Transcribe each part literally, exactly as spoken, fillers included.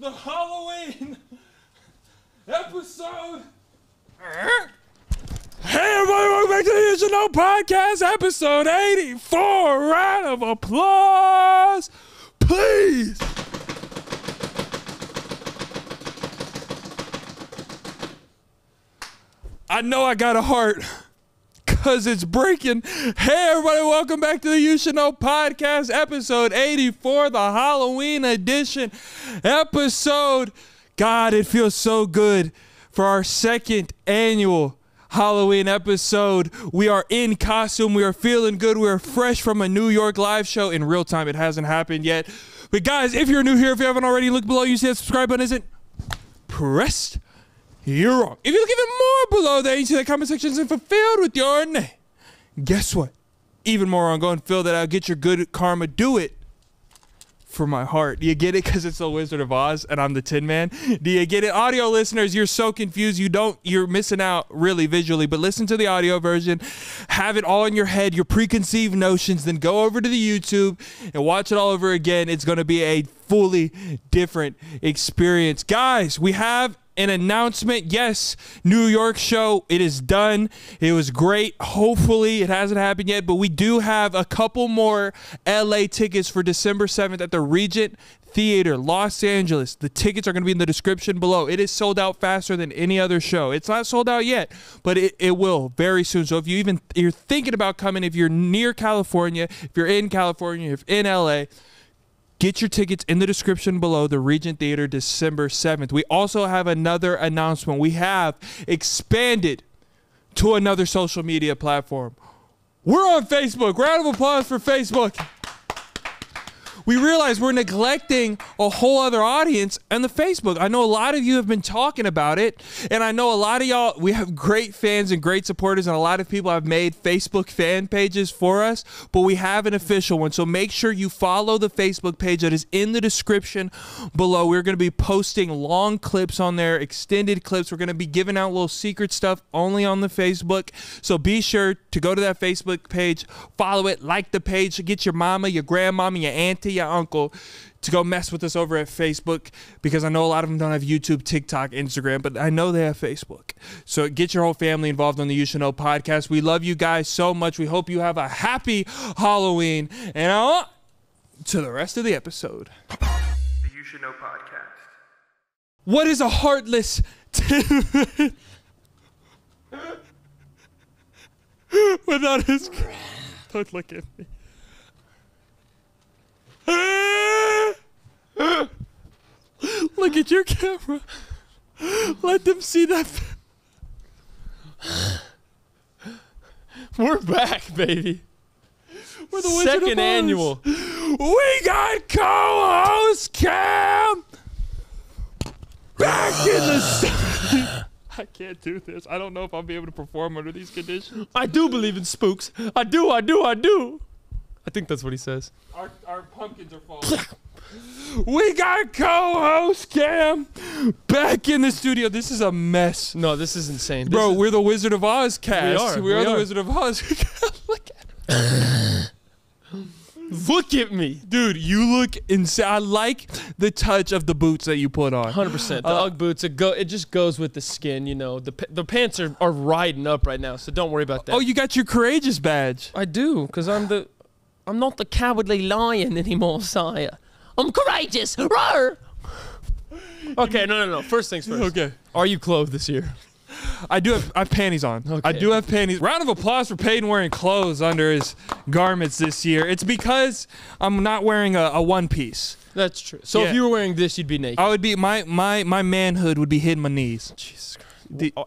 the Halloween episode. Hey everybody, welcome back to the You Should Know Podcast, episode eighty-four. Round of applause, please. I know I got a heart, because it's breaking. Hey everybody, welcome back to the You Should Know Podcast, episode eighty-four, the Halloween edition episode. God, it feels so good for our second annual Halloween episode. We are in costume, we are feeling good, we are fresh from a New York live show in real time. It hasn't happened yet. But guys, if you're new here, if you haven't already, look below, you see that subscribe button isn't pressed. You're wrong. If you look even more below there, you see the comment section's and fulfilled with your name. Guess what? Even more on, go and fill that out. Get your good karma. Do it for my heart. Do you get it? Because it's the Wizard of Oz and I'm the Tin Man. Do you get it? Audio listeners, you're so confused. You don't, you're missing out really visually, but listen to the audio version. Have it all in your head, your preconceived notions, then go over to the YouTube and watch it all over again. It's going to be a fully different experience. Guys, we have an announcement. Yes, New York show, it is done. It was great. Hopefully it hasn't happened yet, but we do have a couple more L A tickets for December seventh at the Regent Theater Los Angeles. The tickets are going to be in the description below. It is sold out faster than any other show. It's not sold out yet, but it, it will very soon. So if you even you're thinking about coming, if you're near California, if you're in California, if in L A, get your tickets in the description below, the Regent Theater, December seventh. We also have another announcement. We have expanded to another social media platform. We're on Facebook. Round of applause for Facebook. We realize we're neglecting a whole other audience and the Facebook. I know a lot of you have been talking about it, and I know a lot of y'all, we have great fans and great supporters, and a lot of people have made Facebook fan pages for us, but we have an official one. So make sure you follow the Facebook page that is in the description below. We're going to be posting long clips on there, extended clips. We're going to be giving out little secret stuff only on the Facebook. So be sure to go to that Facebook page, follow it, like the page, get your mama, your grandmama, your auntie, your uncle to go mess with us over at Facebook, because I know a lot of them don't have YouTube, TikTok, Instagram, but I know they have Facebook. So get your whole family involved on the You Should Know Podcast. We love you guys so much. We hope you have a happy Halloween, and on to the rest of the episode. The You Should Know Podcast. What is a heartless Tin Man without his... Don't look at me. Look at your camera. Let them see that. We're back, baby. We're the second annual. We got co-host Cam back in the sun. I can't do this. I don't know if I'll be able to perform under these conditions. I do believe in spooks. I do. I do. I do. I think that's what he says. Our, our pumpkins are falling. We got co-host Cam back in the studio. This is a mess. No, this is insane. This Bro, is... we're the Wizard of Oz cast. We are. We, we are, are the Wizard of Oz. Look at him. Look at me. Dude, you look insane. I like the touch of the boots that you put on. one hundred percent. The uh, Ugg boots, it, go, it just goes with the skin, you know. The the pants are, are riding up right now, so don't worry about that. Oh, you got your courageous badge. I do, because I'm the... I'm not the cowardly lion anymore, sire. I'm courageous. Roar! Okay, no, no, no. First things first. Okay. Are you clothed this year? I do have, I have panties on. Okay. I do have panties. Round of applause for Peyton wearing clothes under his garments this year. It's because I'm not wearing a, a one piece. That's true. So yeah. If you were wearing this, you'd be naked. I would be, my, my, my manhood would be hitting my knees. Jesus Christ. The, oh.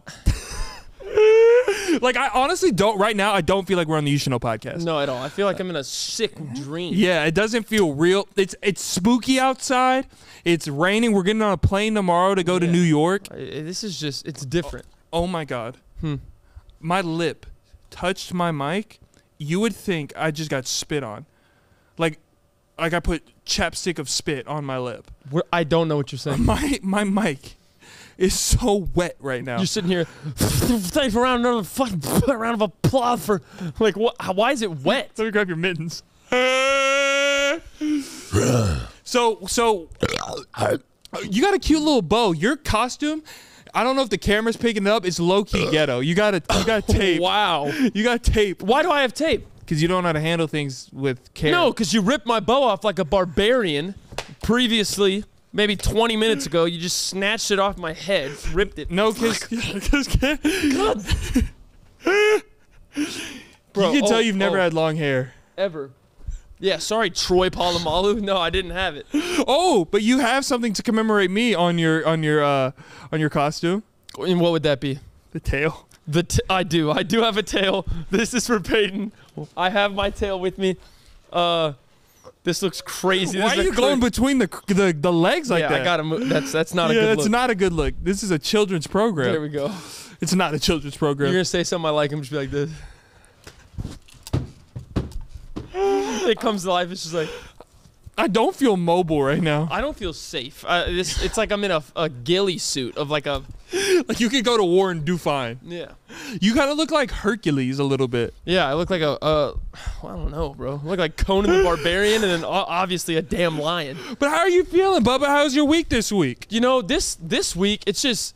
Like, I honestly don't, right now, I don't feel like we're on the You Should Know Podcast. No, at all. I feel like I'm in a sick dream. Yeah, it doesn't feel real. It's it's spooky outside. It's raining. We're getting on a plane tomorrow to go yeah. to New York. I, this is just, it's different. Oh, oh my God. Hmm. My lip touched my mic. You would think I just got spit on. Like, like I put chapstick of spit on my lip. We're, I don't know what you're saying. My, my mic. It's so wet right now. You're sitting here. Thanks for round another fucking round of applause for like what? Why is it wet? Let me grab your mittens. so so You got a cute little bow. Your costume, I don't know if the camera's picking it up. It's low-key ghetto. You got you got tape. Wow. You got tape. Why do I have tape? Because you don't know how to handle things with care. No, because you ripped my bow off like a barbarian previously. Maybe twenty minutes ago, you just snatched it off my head, ripped it. No, because... God. Bro, you can oh, tell you've never oh. had long hair. Ever. Yeah, sorry, Troy Polamalu. No, I didn't have it. Oh, but you have something to commemorate me on your on your uh, on your costume. And what would that be? The tail. The t I do. I do have a tail. This is for Peyton. I have my tail with me. Uh, this looks crazy. This Why are you going between the the, the legs like yeah, that? I gotta move. That's that's not yeah, a good look. Yeah, that's not a good look. This is a children's program. There we go. It's not a children's program. You're gonna say something I like. I'm just be like this. It comes to life. It's just like I don't feel mobile right now. I don't feel safe. Uh, this, it's like I'm in a, a ghillie suit of like a like you could go to war and do fine. Yeah, you gotta look like Hercules a little bit. Yeah, I look like a uh, well, I don't know, bro. I look like Conan the Barbarian and then obviously a damn lion. But how are you feeling, Bubba? How's your week this week? You know this this week it's just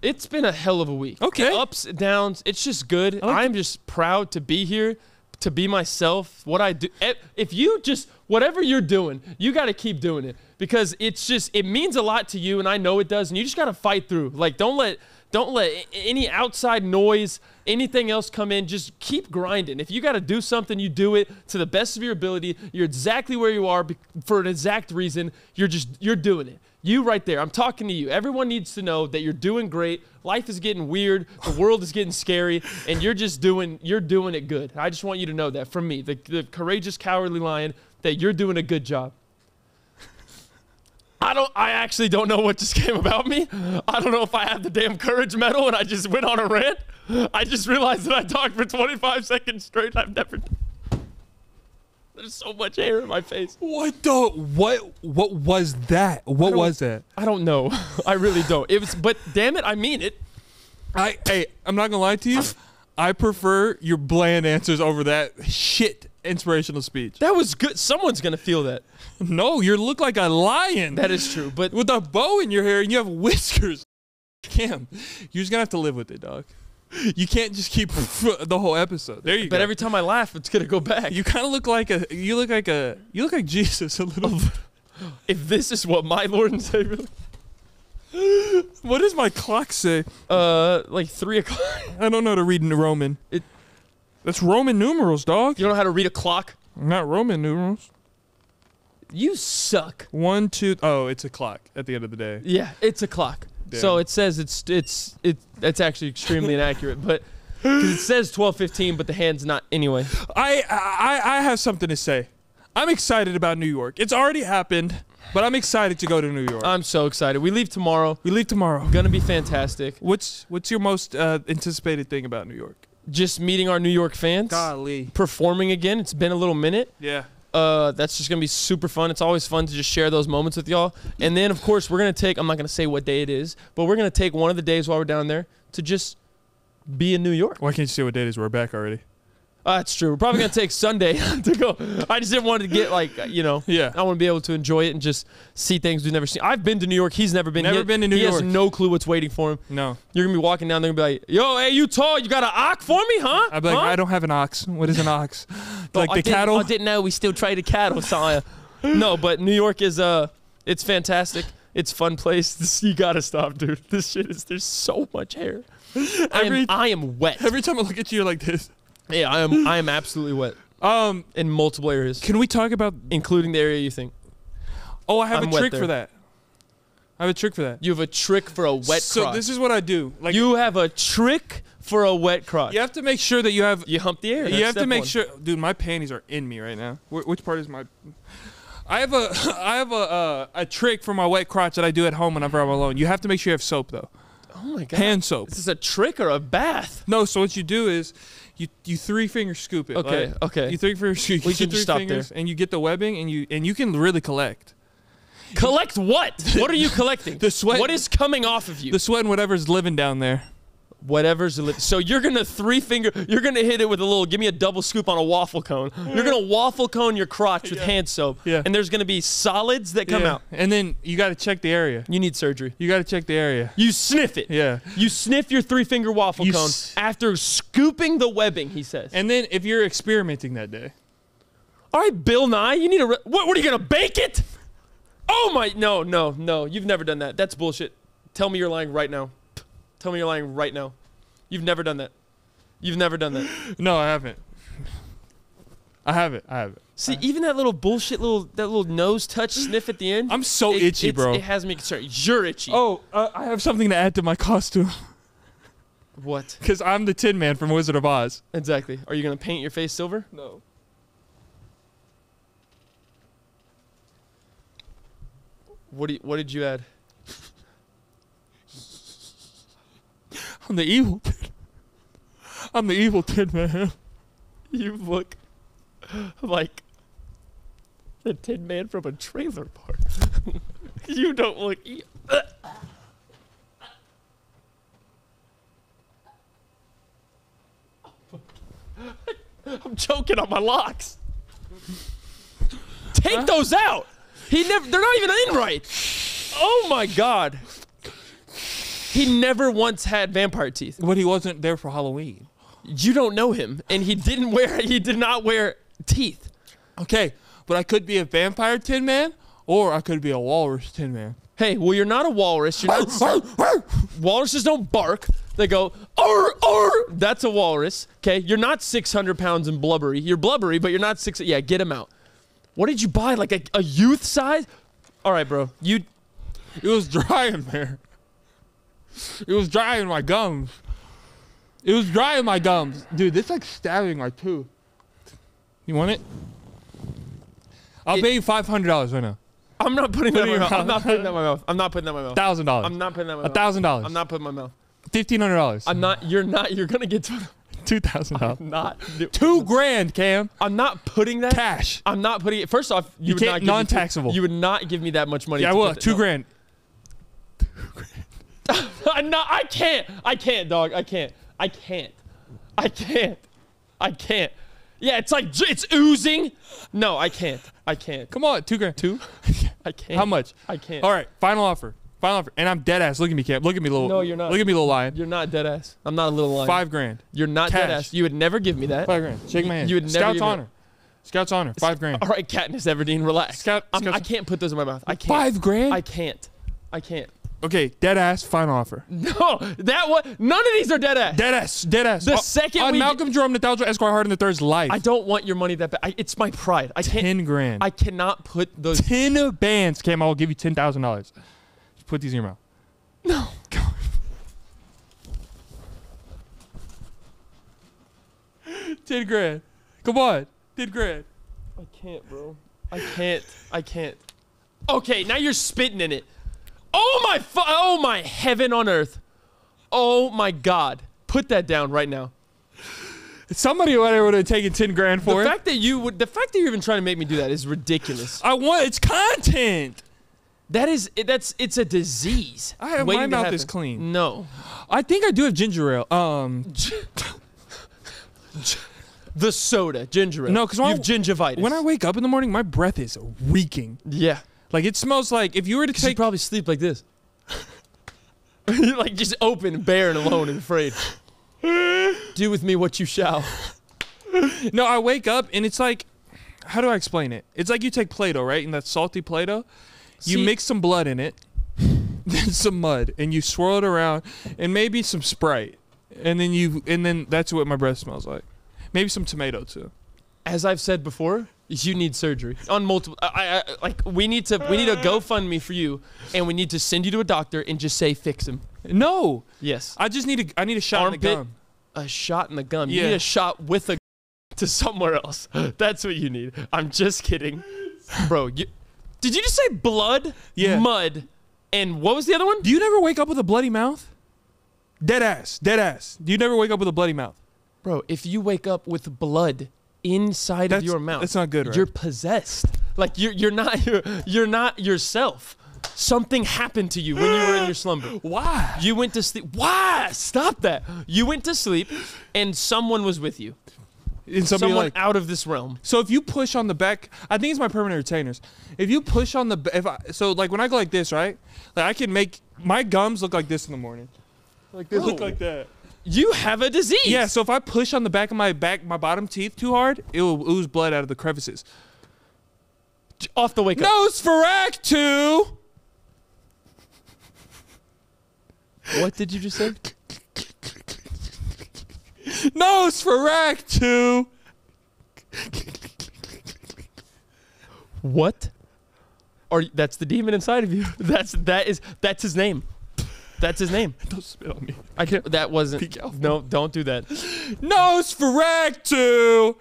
it's been a hell of a week. Okay, the ups and downs. It's just good. Like I'm just proud to be here. To be myself, what I do. If you just, whatever you're doing, you got to keep doing it because it's just, it means a lot to you and I know it does and you just got to fight through. Like, don't let, don't let any outside noise, anything else come in. Just keep grinding. If you got to do something, you do it to the best of your ability. You're exactly where you are for an exact reason. You're just, you're doing it. You right there. I'm talking to you. Everyone needs to know that you're doing great. Life is getting weird. The world is getting scary, and you're just doing you're doing it good. I just want you to know that from me, the, the courageous cowardly lion, that you're doing a good job. I don't. I actually don't know what just came about me. I don't know if I had the damn courage medal, and I just went on a rant. I just realized that I talked for twenty-five seconds straight. I've never. There's so much hair in my face. What the? What? What was that? What was that? I don't know. I really don't. It was, but damn it, I mean it. I hey, I'm not gonna lie to you. I prefer your bland answers over that shit inspirational speech. That was good. Someone's gonna feel that. No, you look like a lion. That is true. But with a bow in your hair and you have whiskers, Cam, you're just gonna have to live with it, dog. You can't just keep the whole episode. There you but go. But every time I laugh, it's gonna go back. You kind of look like a. You look like a. You look like Jesus a little. If this is what my Lord and Savior. What does my clock say? Uh, like three o'clock. I don't know how to read in Roman. It. That's Roman numerals, dog. You don't know how to read a clock? Not Roman numerals. You suck. One, two. Oh, it's a clock. At the end of the day. Yeah, it's a clock. Damn. So it says it's it's it that's actually extremely inaccurate, but because it says twelve fifteen, but the hand's not anyway. I, I I have something to say. I'm excited about New York. It's already happened, but I'm excited to go to New York. I'm so excited. We leave tomorrow. We leave tomorrow. Gonna be fantastic. What's what's your most uh, anticipated thing about New York? Just meeting our New York fans. Golly. Performing again. It's been a little minute. Yeah. Uh, that's just going to be super fun. It's always fun to just share those moments with y'all. And then, of course, we're going to take, I'm not going to say what day it is, but we're going to take one of the days while we're down there to just be in New York. Why can't you say what day it is? We're back already. Uh, that's true. We're probably going to take Sunday to go. I just didn't want to get like, you know, yeah. I want to be able to enjoy it and just see things we've never seen. I've been to New York. He's never been. Never he been to New he York. He has no clue what's waiting for him. No. You're going to be walking down there and be like, yo, hey, you tall. You got an ox for me, huh? I'd be like, huh? I don't have an ox. What is an ox? Like oh, the I cattle? I didn't know we still traded cattle, Sire. No, but New York is, uh, it's fantastic. It's a fun place. This, you got to stop, dude. This shit is, there's so much hair. Every, and I am wet. Every time I look at you, you're like this. Yeah, I am. I am absolutely wet. Um, in multiple areas. Can we talk about including the area you think? Oh, I have I'm a trick for that. I have a trick for that. You have a trick for a wet. So crotch. This is what I do. Like you have a trick for a wet crotch. You have to make sure that you have. You hump the area. You have to make one. sure, dude. My panties are in me right now. Wh which part is my? I have a. I have a uh, a trick for my wet crotch that I do at home whenever I'm alone. You have to make sure you have soap though. Oh my God. Hand soap. Is this a trick or a bath? No. So what you do is. You you three finger scoop it. Okay, like, okay. You three finger scoop. You we should three stop fingers there. And you get the webbing, and you and you can really collect. Collect you, what? What are you collecting? The sweat. What is coming off of you? The sweat and whatever's living down there. Whatever's li so you're gonna three finger, you're gonna hit it with a little, give me a double scoop on a waffle cone. You're gonna waffle cone your crotch with yeah. hand soap, yeah. and there's gonna be solids that come yeah. out. And then you gotta check the area. You need surgery. You gotta check the area. You sniff it. Yeah. You sniff your three finger waffle you cone after scooping the webbing, he says. And then if you're experimenting that day. All right, Bill Nye, you need a, re what, what are you gonna bake it? Oh my, no, no, no, you've never done that. That's bullshit. Tell me you're lying right now. Tell me you're lying right now. You've never done that. You've never done that. No, I haven't. I haven't. I haven't. See, I haven't. Even that little bullshit, little that little nose touch sniff at the end. I'm so it, itchy, bro. It has me concerned. You're itchy. Oh, uh, I have something to add to my costume. What? Because I'm the Tin Man from Wizard of Oz. Exactly. Are you gonna paint your face silver? No. What do you, What did you add? I'm the evil. I'm the evil Tin Man. You look like the Tin Man from a trailer park. You don't look. E I'm choking on my locks. Take huh? those out. He never. They're not even in right. Oh my God. He never once had vampire teeth. But he wasn't there for Halloween. You don't know him, and he didn't wear. He did not wear teeth. Okay, but I could be a vampire Tin Man, or I could be a walrus Tin Man. Hey, well, you're not a walrus. You're not. Walruses don't bark. They go or or. That's a walrus. Okay, you're not six hundred pounds and blubbery. You're blubbery, but you're not six. Yeah, get him out. What did you buy? Like a, a youth size? All right, bro. You. It was dry in there. It was dry in my gums. It was dry in my gums. Dude, this like stabbing my tooth. You want it? I'll it, pay you five hundred dollars right now. I'm not putting that in my mouth. I'm not putting that in my mouth. I'm not putting that in my mouth. one thousand dollars. I'm not putting that in my mouth. one thousand dollars. I'm not putting my mouth. fifteen hundred dollars. I'm not. You're not. You're going to get two thousand dollars. Not. Two grand, Cam. I'm not putting that. Cash. I'm not putting it. First off, you, you would can't, not give non-taxable. You would not give me that much money. Yeah, I will. Two no. grand. Two grand. I'm not, I can't. I can't, dog. I can't. I can't. I can't. I can't. Yeah, it's like, it's oozing. No, I can't. I can't. Come on, two grand. Two? I can't. How much? I can't. All right, final offer. Final offer. And I'm dead ass. Look at me, Cam. Look at me, little. No, you're not. Look at me, little lion. You're not dead ass. I'm not a little lion. Five grand. You're not Cash. dead ass. You would never give me that. Five grand. Shake my hand. You would never Scout's honor. That. Scout's honor. Five grand. All right, Katniss Everdeen, relax. Scout, Scout's I can't put those in my mouth. I can't. Five grand? I can't. I can't. Okay, dead ass, fine offer. No, that one, none of these are dead ass. Dead ass, dead ass. The uh, second on we Malcolm Jerome Nathaniel Esquire Hardin the third's life. I don't want your money that bad. I, it's my pride. I can't. Ten grand. I cannot put those. Ten bands, Cam. I will give you ten thousand dollars. Put these in your mouth. No. Ten grand. Come on. Ten grand. I can't, bro. I can't. I can't. Okay, now you're spitting in it. Oh my, fu oh my heaven on earth. Oh my God. Put that down right now. Somebody would have taken ten grand for the it. The fact that you would, the fact that you're even trying to make me do that is ridiculous. I want, it's content. That is, that's, it's a disease. I have, my mouth is clean. No. I think I do have ginger ale. Um. The soda, ginger ale. No, because you have gingivitis. When I wake up in the morning, my breath is reeking. Yeah. Like, it smells like, if you were to take... You'd probably sleep like this. Like, just open and bare and alone and afraid. Do with me what you shall. No, I wake up, and it's like... How do I explain it? It's like you take Play-Doh, right? And that salty Play-Doh. You See, mix some blood in it, then some mud, and you swirl it around, and maybe some Sprite. And then you... And then that's what my breath smells like. Maybe some tomato, too. As I've said before... You need surgery on multiple. I, I like. We need to. We need a GoFundMe for you, and we need to send you to a doctor and just say fix him. No. Yes. I just need a. I need a shot Armpit, in the gum. A shot in the gum. Yeah. You need a shot with a to somewhere else. That's what you need. I'm just kidding, bro. You, did you just say blood? Yeah. Mud, and what was the other one? Do you never wake up with a bloody mouth? Dead ass. Dead ass. Do you never wake up with a bloody mouth, bro? If you wake up with blood. Inside that's, of your mouth. That's not good, right? You're possessed. Like you're you're not you're, you're not yourself. Something happened to you when you were in your slumber. Why? You went to sleep. Why? Stop that. You went to sleep and someone was with you. And someone like, out of this realm. So if you push on the back, I think it's my permanent retainers. If you push on the if I, so like when I go like this, right? Like I can make my gums look like this in the morning. Like this. Oh. Look like that. You have a disease. Yeah, so if I push on the back of my back, my bottom teeth too hard, it will ooze blood out of the crevices. Off the wake up. Nosferatu! What did you just say? Nosferatu! What? Are you, that's the demon inside of you. That's that is that's his name. That's his name. Don't spit on me. I can't. That wasn't. No, don't do that. Nosferatu.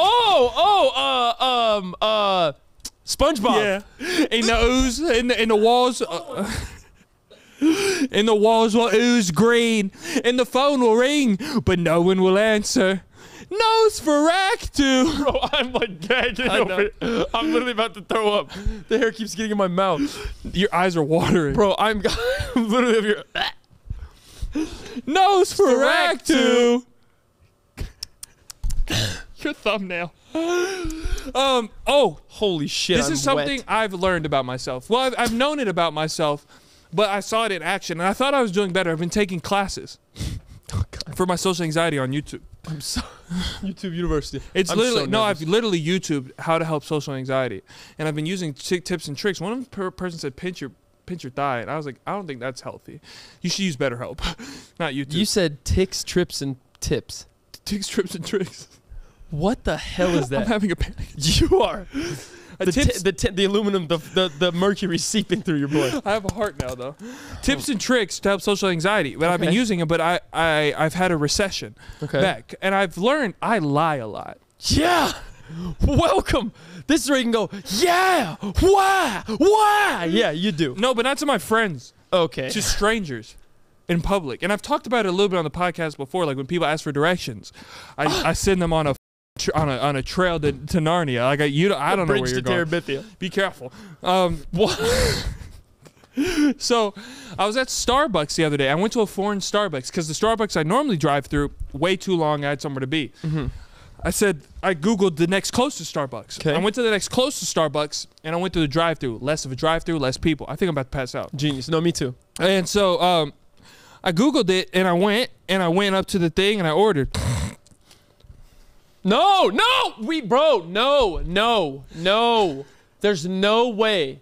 Oh, oh, uh, um, uh, SpongeBob. Yeah. In the ooze, in the in the walls, uh, in the walls will ooze green, and the phone will ring, but no one will answer. Nosferatu! Bro, I'm like gagging over it. I'm literally about to throw up. The hair keeps getting in my mouth. Your eyes are watering. Bro, I'm, I'm literally over here. Nosferatu! Your thumbnail. Um. Oh, holy shit! This I'm is something wet. I've learned about myself. Well, I've, I've known it about myself, but I saw it in action, and I thought I was doing better. I've been taking classes oh, for my social anxiety on YouTube. I'm so YouTube University. It's I'm literally so no. I've literally YouTubed how to help social anxiety, and I've been using t tips and tricks. One of them per person said pinch your pinch your thigh, and I was like, I don't think that's healthy. You should use BetterHelp, not YouTube. You said ticks, trips, and tips. Ticks, trips, and tricks. What the hell is that? I'm having a panic. You are. The, tips the, the aluminum, the, the, the mercury seeping through your blood. I have a heart now, though. Tips and tricks to help social anxiety. But okay. I've been using them, but I, I, I've had a recession okay. back. And I've learned I lie a lot. Yeah. Welcome. This is where you can go, yeah. Why? Why? Yeah, you do. No, but not to my friends. Okay. To strangers. In public. And I've talked about it a little bit on the podcast before. Like when people ask for directions, I, I send them on a... on a on a trail to, to Narnia, like I, you I don't know where you're going. Bridge to Terabithia. Be careful. Um, so I was at Starbucks the other day. I went to a foreign Starbucks because the Starbucks I normally drive through way too long. I had somewhere to be. Mm-hmm. I said I googled the next closest Starbucks. Kay. I went to the next closest Starbucks and I went to the drive-through. Less of a drive-through, less people. I think I'm about to pass out. Genius. No, me too. And so um, I googled it and I went and I went up to the thing and I ordered. No, no, we, bro, no, no, no. There's no way.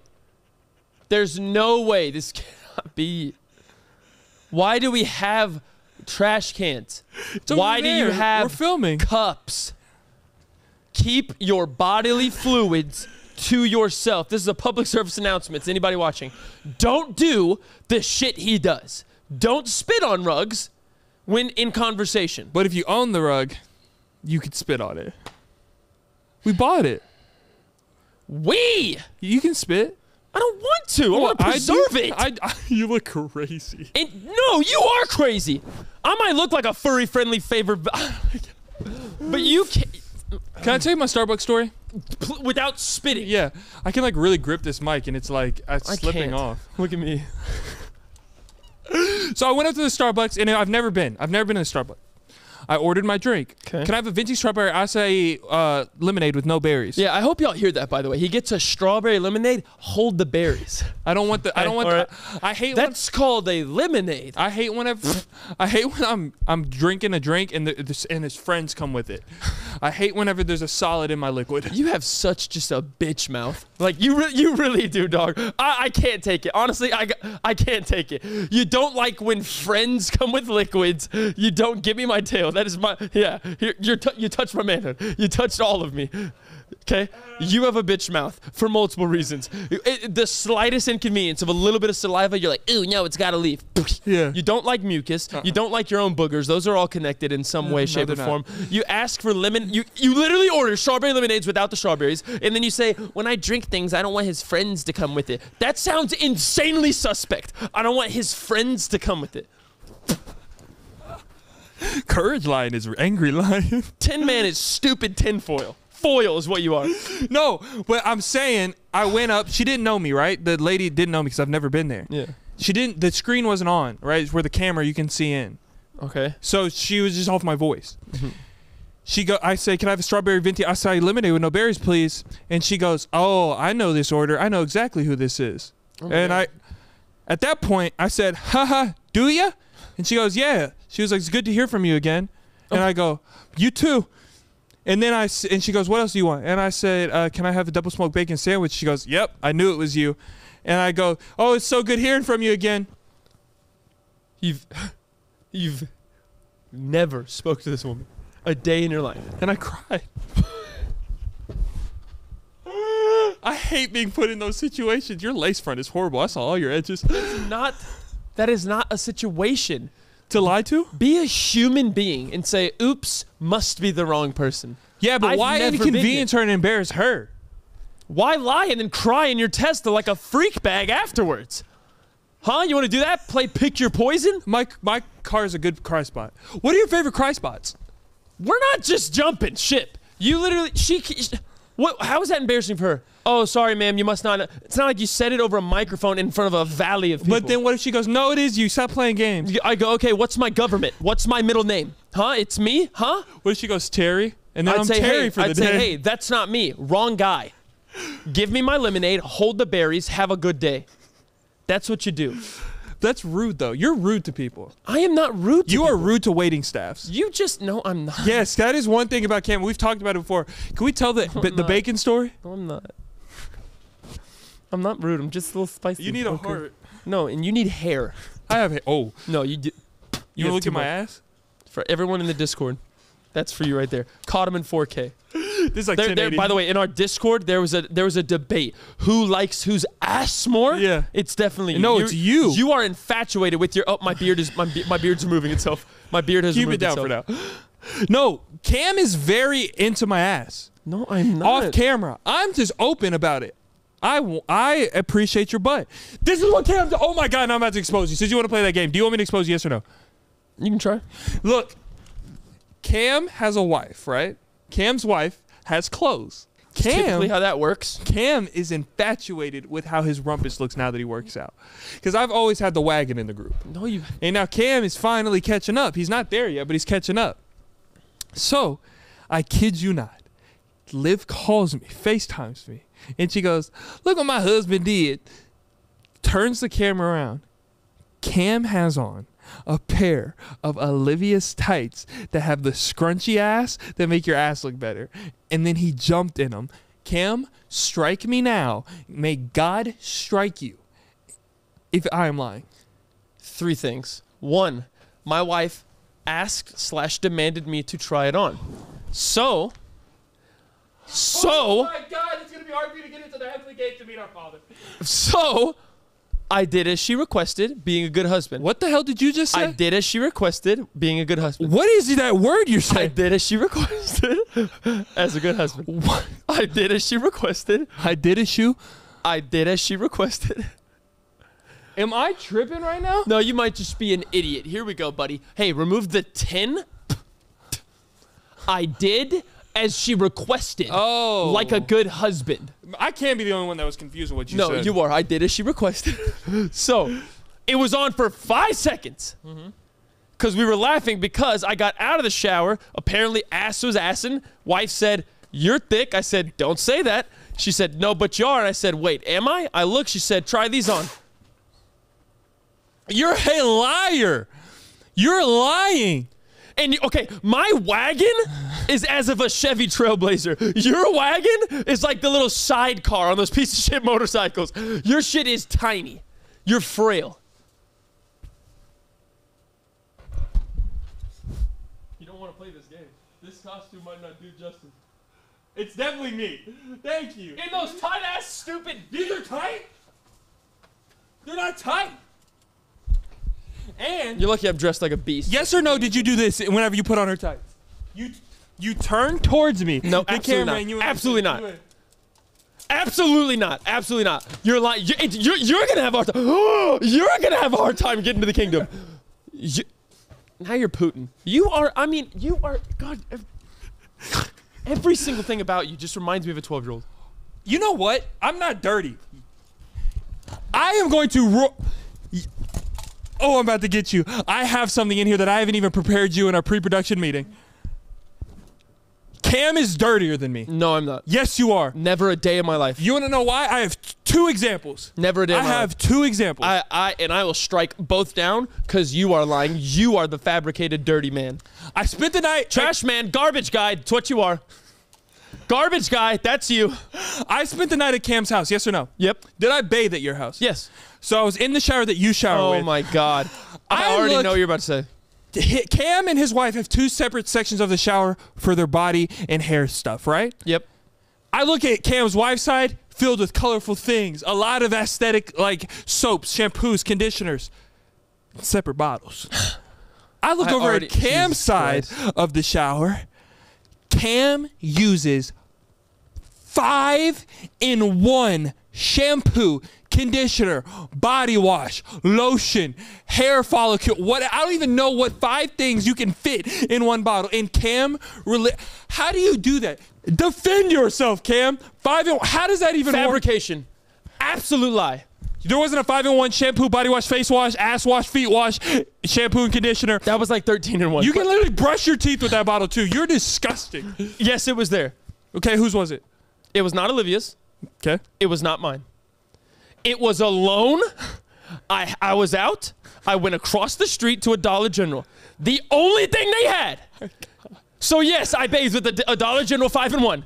There's no way this cannot be. Why do we have trash cans? Why do you have We're filming. cups? Keep your bodily fluids to yourself. This is a public service announcement to anybody watching. Don't do the shit he does. Don't spit on rugs when in conversation. But if you own the rug... you can spit on it. We bought it. We. You can spit. I don't want to. Well, I want to preserve I it. I, I, you look crazy. And no, you are crazy. I might look like a furry friendly favorite, but you can't. Can I tell you my Starbucks story? Without spitting. Yeah. I can like really grip this mic and it's like it's I slipping can't. off. Look at me. So I went up to the Starbucks and I've never been. I've never been in a Starbucks. I ordered my drink. Kay. Can I have a venti strawberry acai uh, lemonade with no berries? Yeah, I hope y'all hear that. By the way, he gets a strawberry lemonade. Hold the berries. I don't want the. Okay, I don't want. Right. The, I, I hate. That's when, called a lemonade. I hate when I. I hate when I'm I'm drinking a drink and the, the and his friends come with it. I hate whenever there's a solid in my liquid. You have such just a bitch mouth. Like you re you really do, dog. I, I can't take it. Honestly, I I can't take it. You don't like when friends come with liquids. You don't give me my tail. That is my, yeah, you're, you're you touched my manhood. You touched all of me, okay? You have a bitch mouth for multiple reasons. It, it, the slightest inconvenience of a little bit of saliva, you're like, ooh, no, it's gotta leave. Yeah. You don't like mucus. Uh-uh. You don't like your own boogers. Those are all connected in some way, no, shape, or form. Not. You ask for lemon, you, you literally order strawberry lemonades without the strawberries, and then you say, when I drink things, I don't want his friends to come with it. That sounds insanely suspect. I don't want his friends to come with it. Courage lion is angry lion. Tin man is stupid tinfoil. foil is what you are. No, but I'm saying I went up. She didn't know me, right? The lady didn't know me because I've never been there. Yeah. She didn't. The screen wasn't on, right? It's where the camera you can see in. Okay. So she was just off my voice. Mm-hmm. She go. I say, can I have a strawberry venti acai lemonade with no berries, please? And she goes, oh, I know this order. I know exactly who this is. Oh, and God. I, at that point, I said, haha, do ya? And she goes, yeah. She was like, it's good to hear from you again. And I go, you too. And then I, and she goes, what else do you want? And I said, uh, can I have a double smoked bacon sandwich? She goes, yep, I knew it was you. And I go, oh, it's so good hearing from you again. You've, you've never spoke to this woman a day in your life. And I cried. I hate being put in those situations. Your lace front is horrible. I saw all your edges. That's not, that is not a situation. To lie to? Be a human being and say, oops, must be the wrong person. Yeah, but I've why inconvenience her and embarrass her? Why lie and then cry in your Tesla like a freak bag afterwards? Huh? You want to do that? Play pick your poison? My, my car is a good cry spot. What are your favorite cry spots? We're not just jumping ship. You literally, she, she what, how is that embarrassing for her? Oh, sorry, ma'am, you must not. It's not like you said it over a microphone in front of a valley of people. But then what if she goes, no, it is you. Stop playing games. I go, okay, what's my government? What's my middle name? Huh? It's me? Huh? What if she goes, Terry? And then I'd I'm say, Terry hey, for I'd the say, day. I'd say, hey, that's not me. Wrong guy. Give me my lemonade. Hold the berries. Have a good day. That's what you do. That's rude, though. You're rude to people. I am not rude to you people. You are rude to waiting staffs. You just... No, I'm not. Yes, that is one thing about Cam. We've talked about it before. Can we tell the, no, b- the bacon story? No, I'm not. I'm not rude. I'm just a little spicy. You need a okay. heart. No, and you need hair. I have hair. Oh. No, you did. You, you look at my ass? For everyone in the Discord. That's for you right there. Caught him in four K. This is like there, there, by the way, in our Discord, there was a there was a debate. Who likes whose ass more? Yeah. It's definitely you. No, You're, it's you. You are infatuated with your... Oh, my beard is... My, my beard's moving itself. My beard has moved itself. Keep it down itself. for now. No, Cam is very into my ass. No, I'm not. Off camera. I'm just open about it. I, I appreciate your butt. This is what Cam... Oh, my God. Now I'm about to expose you. Since you want to play that game, do you want me to expose you, yes or no? You can try. Look, Cam has a wife, right? Cam's wife has clothes. Cam, typically how that works. Cam is infatuated with how his rumpus looks now that he works out. Because I've always had the wagon in the group. No, you. And now Cam is finally catching up. He's not there yet, but he's catching up. So, I kid you not. Liv calls me, FaceTimes me. And she goes, look what my husband did. Turns the camera around. Cam has on a pair of Olivia's tights that have the scrunchy ass that make your ass look better. And then he jumped in them. Cam, strike me now. May God strike you if I am lying. Three things. One, my wife asked slash demanded me to try it on. So... So... Oh my God, it's going to be hard for you to get into the heavenly gate to meet our Father. So... I did as she requested, being a good husband. What the hell did you just say? I did as she requested, being a good husband. What is that word you're saying? I did as she requested, as a good husband. What? I did as she requested. I did as you? I did as she requested. Am I tripping right now? No, you might just be an idiot. Here we go, buddy. Hey, remove the tin. I did as she requested. Oh. Like a good husband. I can't be the only one that was confused with what you no, said. No, you are. I did as she requested. So, it was on for five seconds. Because mm-hmm. we were laughing because I got out of the shower. Apparently, ass was assin'. Wife said, you're thick. I said, don't say that. She said, no, but you are. And I said, wait, am I? I looked. She said, try these on. You're a liar. You're lying. And, you, okay, my wagon is as of a Chevy Trailblazer. Your wagon is like the little sidecar on those piece of shit motorcycles. Your shit is tiny. You're frail. You don't want to play this game. This costume might not do justice. It's definitely me. Thank you. In those tight-ass stupid... These are tight? They're not tight. And you're lucky I'm dressed like a beast. Yes or no, did you do this whenever you put on her tights? You you turn towards me. No, the absolutely camera not. And you absolutely not. It. Absolutely not. Absolutely not. You're lying. You're, you're, you're going to have a hard time. You're going to have a hard time getting to the kingdom. You, now you're Putin. You are, I mean, you are, God. Every single thing about you just reminds me of a twelve-year-old. You know what? I'm not dirty. I am going to ro- Oh, I'm about to get you. I have something in here that I haven't even prepared you in our pre-production meeting. Cam is dirtier than me. No, I'm not. Yes, you are. Never a day in my life. You want to know why? I have two examples. Never a day in I my life. I have two examples. I, I and I will strike both down because you are lying. You are the fabricated dirty man. I spent the night... Trash I, man, garbage guy, that's what you are. Garbage guy, that's you. I spent the night at Cam's house, yes or no? Yep. Did I bathe at your house? Yes. So I was in the shower that you shower oh with. Oh my God. I, I already look, know what you're about to say. Cam and his wife have two separate sections of the shower for their body and hair stuff, right? Yep. I look at Cam's wife's side, filled with colorful things. A lot of aesthetic, like soaps, shampoos, conditioners. Separate bottles. I look I over already, at Cam's Jesus side Christ. Of the shower. Cam uses five in one shampoo, conditioner, body wash, lotion, hair follicle. What I don't even know what five things you can fit in one bottle. And Cam, how do you do that? Defend yourself, Cam. Five in one. How does that even work? Fabrication. Absolute lie. There wasn't a five in one shampoo, body wash, face wash, ass wash, feet wash, shampoo and conditioner. That was like thirteen in one. You can literally brush your teeth with that bottle too. You're disgusting. Yes, it was there. Okay, whose was it? It was not Olivia's. Okay. It was not mine. It was alone. I I was out. I went across the street to a Dollar General. The only thing they had. So yes, I bathed with a, a Dollar General five in one.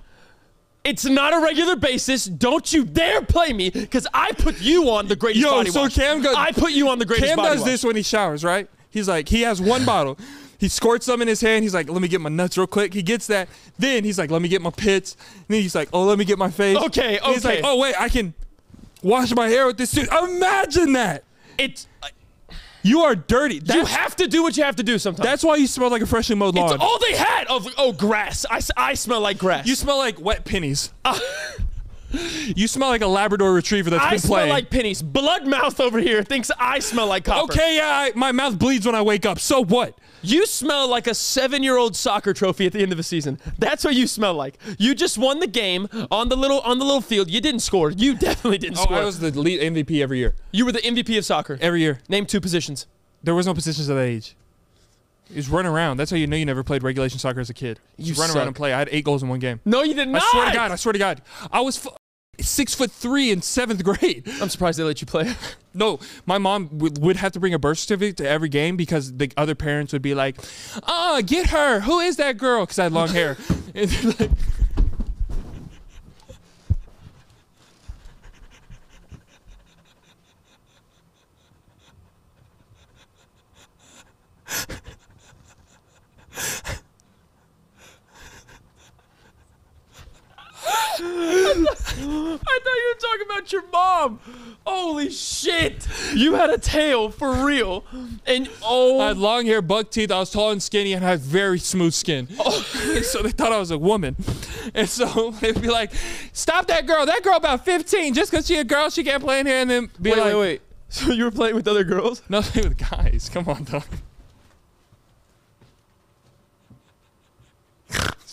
It's not a regular basis. Don't you dare play me, because I put you on the greatest Yo, body so wash. Cam goes, I put you on the greatest Cam body wash. Cam does this when he showers, right? He's like, he has one bottle. He squirts some in his hand. He's like, let me get my nuts real quick. He gets that. Then he's like, let me get my pits. And then he's like, oh, let me get my face. Okay, okay. He's like, oh, wait, I can wash my hair with this too. Imagine that. It's... Uh, You are dirty. That's, you have to do what you have to do sometimes. That's why you smell like a freshly mowed lawn. It's all they had. Of, oh, grass. I, I smell like grass. You smell like wet pennies. Uh, you smell like a Labrador retriever that's I been playing. I smell like pennies. Blood mouth over here thinks I smell like copper. Okay, yeah, I, my mouth bleeds when I wake up. So what? You smell like a seven-year-old soccer trophy at the end of a season. That's what you smell like. You just won the game on the little on the little field. You didn't score. You definitely didn't oh, score. I was the lead M V P every year. You were the M V P of soccer. Every year. Name two positions. There was no positions at that age. It was run around. That's how you know you never played regulation soccer as a kid. You run suck. around and play. I had eight goals in one game. No, you did not. I swear to God. I swear to God. I was... F Six foot three in seventh grade. I'm surprised they let you play. No, my mom would, would have to bring a birth certificate to every game because the other parents would be like, "Ah, get her. Who is that girl?" Because I had long hair. And they're like, I thought you were talking about your mom. Holy shit. You had a tail for real. And oh. I had long hair, buck teeth. I was tall and skinny and I had very smooth skin. Oh. So they thought I was a woman. And so they'd be like, stop that girl. That girl about fifteen. Just because she a girl, she can't play in here. And then be wait, like. Wait, wait, wait. So you were playing with other girls? No, with guys. Come on, dog.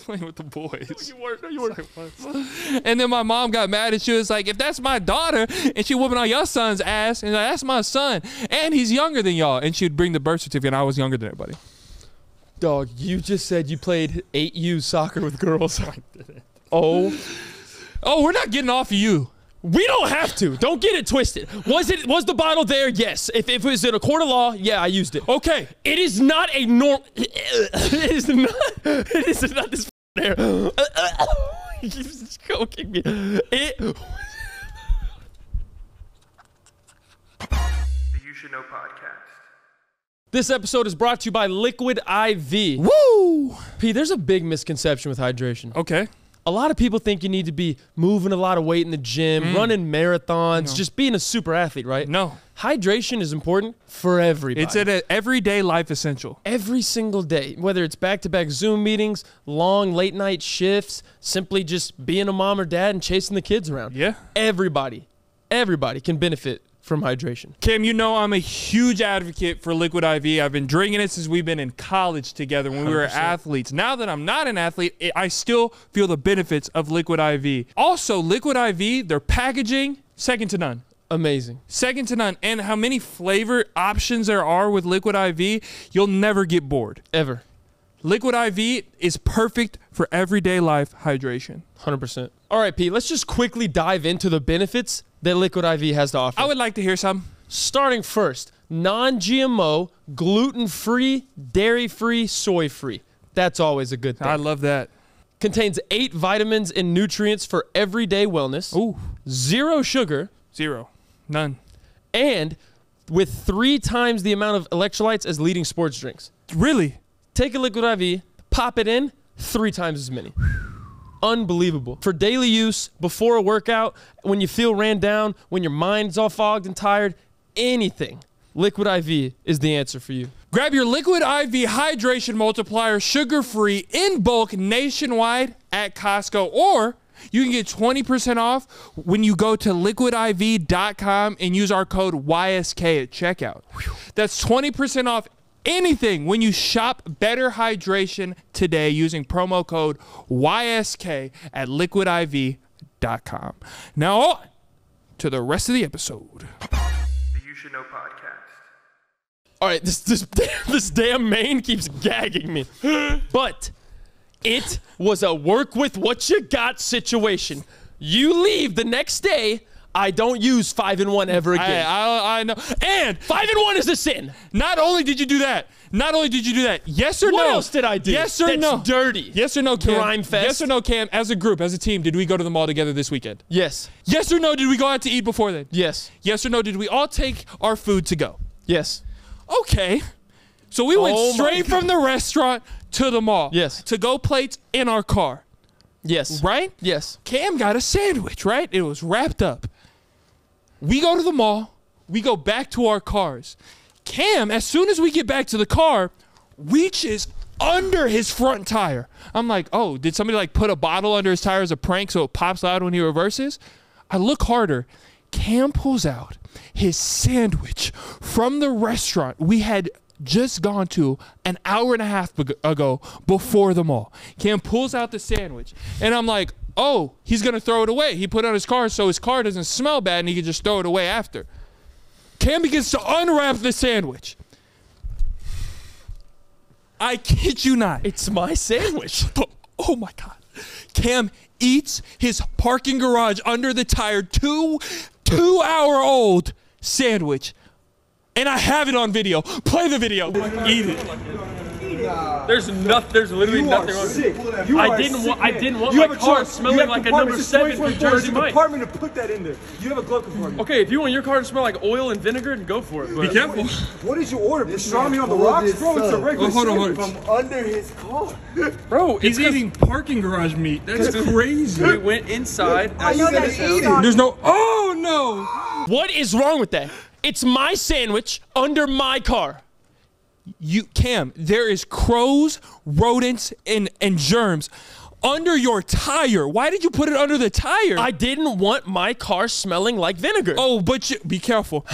Playing with the boys. No, you weren't. No, you weren't. And then my mom got mad and she was like, if that's my daughter and she whooping on your son's ass and like, that's my son and he's younger than y'all, and she would bring the birth certificate and I was younger than everybody. Dog, you just said you played eight U soccer with girls. I didn't. Oh. Oh, we're not getting off of you. We don't have to. Don't get it twisted. Was it was the bottle there? Yes. If, if it was in a court of law, yeah, I used it. Okay. It is not a norm. It is not. It is not this there. Uh, uh, you just go kick me. It. The You Should Know Podcast. This episode is brought to you by Liquid I V. Woo! P, there's a big misconception with hydration. Okay. A lot of people think you need to be moving a lot of weight in the gym, mm. running marathons, no. just being a super athlete, right? No. Hydration is important for everybody. It's an everyday life essential. Every single day, whether it's back-to-back Zoom meetings, long late-night shifts, simply just being a mom or dad and chasing the kids around. Yeah. Everybody, everybody can benefit from hydration. Kim, you know I'm a huge advocate for Liquid I V. I've been drinking it since we've been in college together when one hundred percent. We were athletes. Now that I'm not an athlete, it, I still feel the benefits of Liquid I V. Also, Liquid I V, their packaging, second to none. Amazing. Second to none. And how many flavor options there are with Liquid I V, you'll never get bored. Ever. Liquid I V is perfect for everyday life hydration. one hundred percent. All right, P, let's just quickly dive into the benefits that Liquid I V has to offer. I would like to hear some. Starting first, non-G M O, gluten-free, dairy-free, soy-free. That's always a good thing. I love that. Contains eight vitamins and nutrients for everyday wellness. Ooh. Zero sugar. Zero. None. And with three times the amount of electrolytes as leading sports drinks. Really? Take a Liquid I V, pop it in, three times as many. Unbelievable. For daily use, before a workout, when you feel ran down, when your mind's all fogged and tired, anything, Liquid I V is the answer for you. Grab your Liquid I V Hydration Multiplier, sugar-free, in bulk, nationwide at Costco, or you can get twenty percent off when you go to liquid I V dot com and use our code Y S K at checkout. That's twenty percent off anything when you shop Better Hydration today using promo code Y S K at liquid I V dot com. Now, to the rest of the episode. The You Should Know Podcast. All right, this, this, this damn mane keeps gagging me. But it was a work with what you got situation. You leave the next day. I don't use five and one ever again. I, I, I know. And five and one is a sin. Not only did you do that, not only did you do that, yes or what no? What else did I do? Yes or that's no? Dirty. Yes or no, Cam? Grime fest. Yes or no, Cam? As a group, as a team, did we go to the mall together this weekend? Yes. Yes or no, did we go out to eat before then? Yes. Yes or no, did we all take our food to go? Yes. Okay. So we went oh straight from the restaurant to the mall. Yes. To go plates in our car. Yes. Right? Yes. Cam got a sandwich, right? It was wrapped up. We go to the mall. We go back to our cars. Cam, as soon as we get back to the car, reaches under his front tire. I'm like, oh, did somebody like put a bottle under his tire as a prank so it pops loud when he reverses? I look harder. Cam pulls out his sandwich from the restaurant we had just gone to an hour and a half ago before the mall. Cam pulls out the sandwich, and I'm like, oh, he's going to throw it away. He put it on his car so his car doesn't smell bad and he can just throw it away after. Cam begins to unwrap the sandwich. I kid you not. It's my sandwich. Oh, my God. Cam eats his parking garage under the tire two, two-hour-old sandwich. And I have it on video. Play the video. Eat it. There's nothing. There's literally you nothing wrong with it. I didn't want. I didn't want my car smelling like a number seven from Jersey Mike. Department to put that in there. You have a glove compartment. Okay, if you want your car to smell like oil and vinegar, then go for it. But be careful. What did you order? Pastrami on the rocks, bro. It's a regular sandwich from under his car. Bro, he's eating parking garage meat. That's crazy. We went inside. I know that's eating. There's no. Oh no. What is wrong with that? It's my sandwich under my car. You, Cam, there is crows, rodents, and, and germs under your tire. Why did you put it under the tire? I didn't want my car smelling like vinegar. Oh, but you, be careful.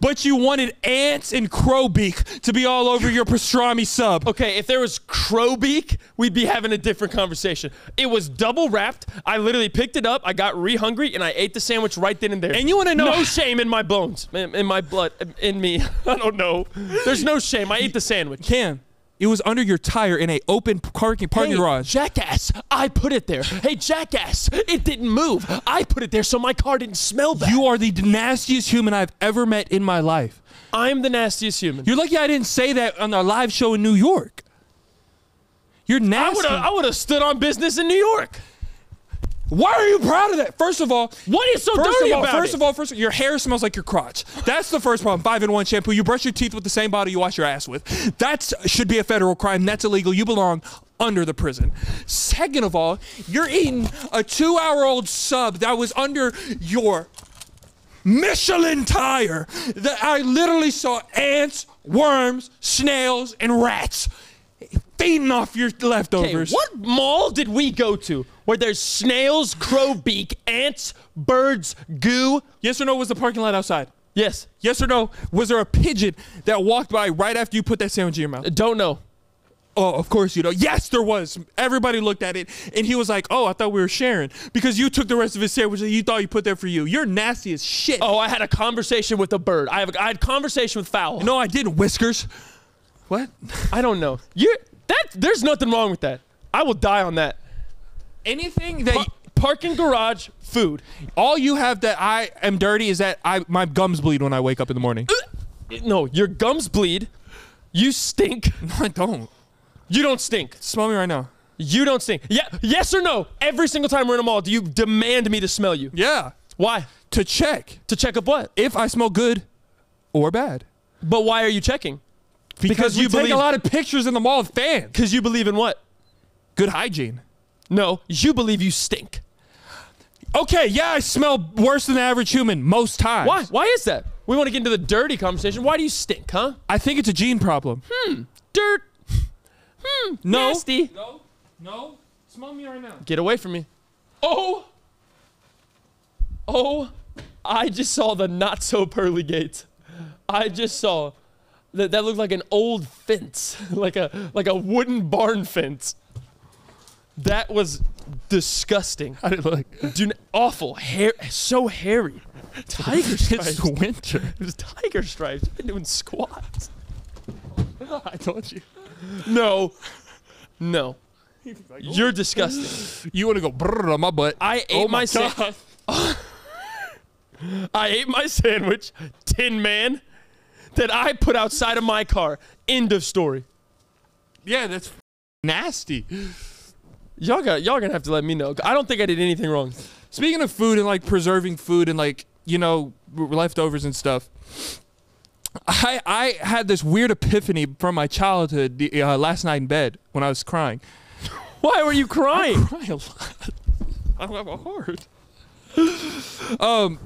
But you wanted ants and crow beak to be all over your pastrami sub. Okay, if there was crow beak, we'd be having a different conversation. It was double wrapped. I literally picked it up. I got re-hungry, and I ate the sandwich right then and there. And you want to know? No shame in my bones, in, in my blood, in me. I don't know. There's no shame. I ate the sandwich. Cam, it was under your tire in an open parking, parking hey, garage. Jackass, I put it there. Hey, jackass, it didn't move. I put it there so my car didn't smell bad. You are the nastiest human I've ever met in my life. I'm the nastiest human. You're lucky I didn't say that on our live show in New York. You're nasty. I would have stood on business in New York. Why are you proud of that? First of all, what is so dirty about it? First of all, first of all, your hair smells like your crotch. That's the first problem. Five in one shampoo. You brush your teeth with the same bottle you wash your ass with. That should be a federal crime. That's illegal. You belong under the prison. Second of all, you're eating a two-hour-old sub that was under your Michelin tire. That I literally saw ants, worms, snails, and rats feeding off your leftovers. What mall did we go to where there's snails, crowbeak, ants, birds, goo? Yes or no was the parking lot outside? Yes. Yes or no, was there a pigeon that walked by right after you put that sandwich in your mouth? I don't know. Oh, of course you know. Yes, there was. Everybody looked at it, and he was like, oh, I thought we were sharing. Because you took the rest of his sandwich that you thought you put there for you. You're nasty as shit. Oh, I had a conversation with a bird. I, have, I had a conversation with fowl. No, I didn't, Whiskers. What? I don't know. You that There's nothing wrong with that. I will die on that. Anything that... Pa parking garage, food. All you have that I am dirty is that I my gums bleed when I wake up in the morning. No, your gums bleed. You stink. No, I don't. You don't stink. Smell me right now. You don't stink. Yeah. Yes or no? Every single time we're in a mall, do you demand me to smell you? Yeah. Why? To check. To check up what? If I smell good or bad. But why are you checking? Because, because you take a lot of pictures in the mall of fans. Because you believe in what? Good hygiene. No, you believe you stink. Okay, yeah, I smell worse than the average human most times. Why? Why is that? We want to get into the dirty conversation. Why do you stink, huh? I think it's a gene problem. Hmm. Dirt. Hmm, no. Nasty. No, no. Smell me right now. Get away from me. Oh. Oh. I just saw the not-so-pearly gate. I just saw. That, that looked like an old fence. Like a, like a wooden barn fence. That was disgusting. I didn't look. Dude, awful. Hair, so hairy. Tiger stripes. It's winter. It was tiger stripes. I've been doing squats. I told you. No, no, you're disgusting. You want to go brrr on my butt. I ate oh my, my sandwich. I ate my sandwich, Tin Man, that I put outside of my car. End of story. Yeah, that's nasty. Y'all got y'all gonna have to let me know. I don't think I did anything wrong. Speaking of food and like preserving food and like you know leftovers and stuff. I, I had this weird epiphany from my childhood uh, last night in bed when I was crying. Why were you crying? I cry a lot. I don't have a heart. Um,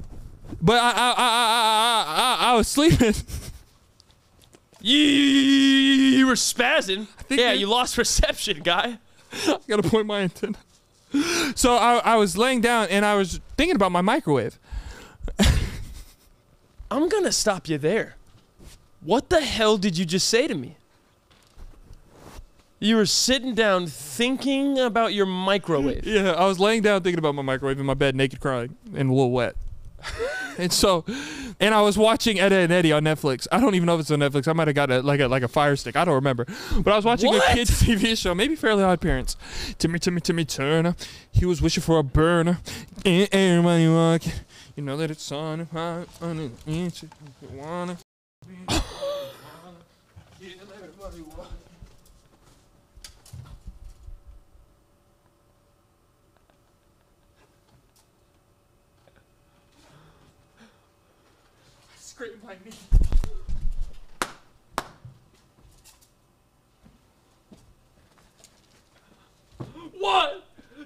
but I I I I I, I was sleeping. You, you were spazzing. Yeah, you, you lost reception, guy. I gotta point my antenna. So I I was laying down and I was thinking about my microwave. I'm gonna stop you there. What the hell did you just say to me? You were sitting down thinking about your microwave. Yeah, I was laying down thinking about my microwave in my bed, naked, crying, and a little wet. And so, and I was watching Ed, Ed and Eddie on Netflix. I don't even know if it's on Netflix. I might have got a, like a like a Fire Stick. I don't remember. But I was watching what? a kids' T V show, maybe Fairly Odd Parents. Timmy, Timmy, Timmy Turner. He was wishing for a burner. And everybody walking. You know that it's on high on an inch if you wanna. Scrape my knee. One,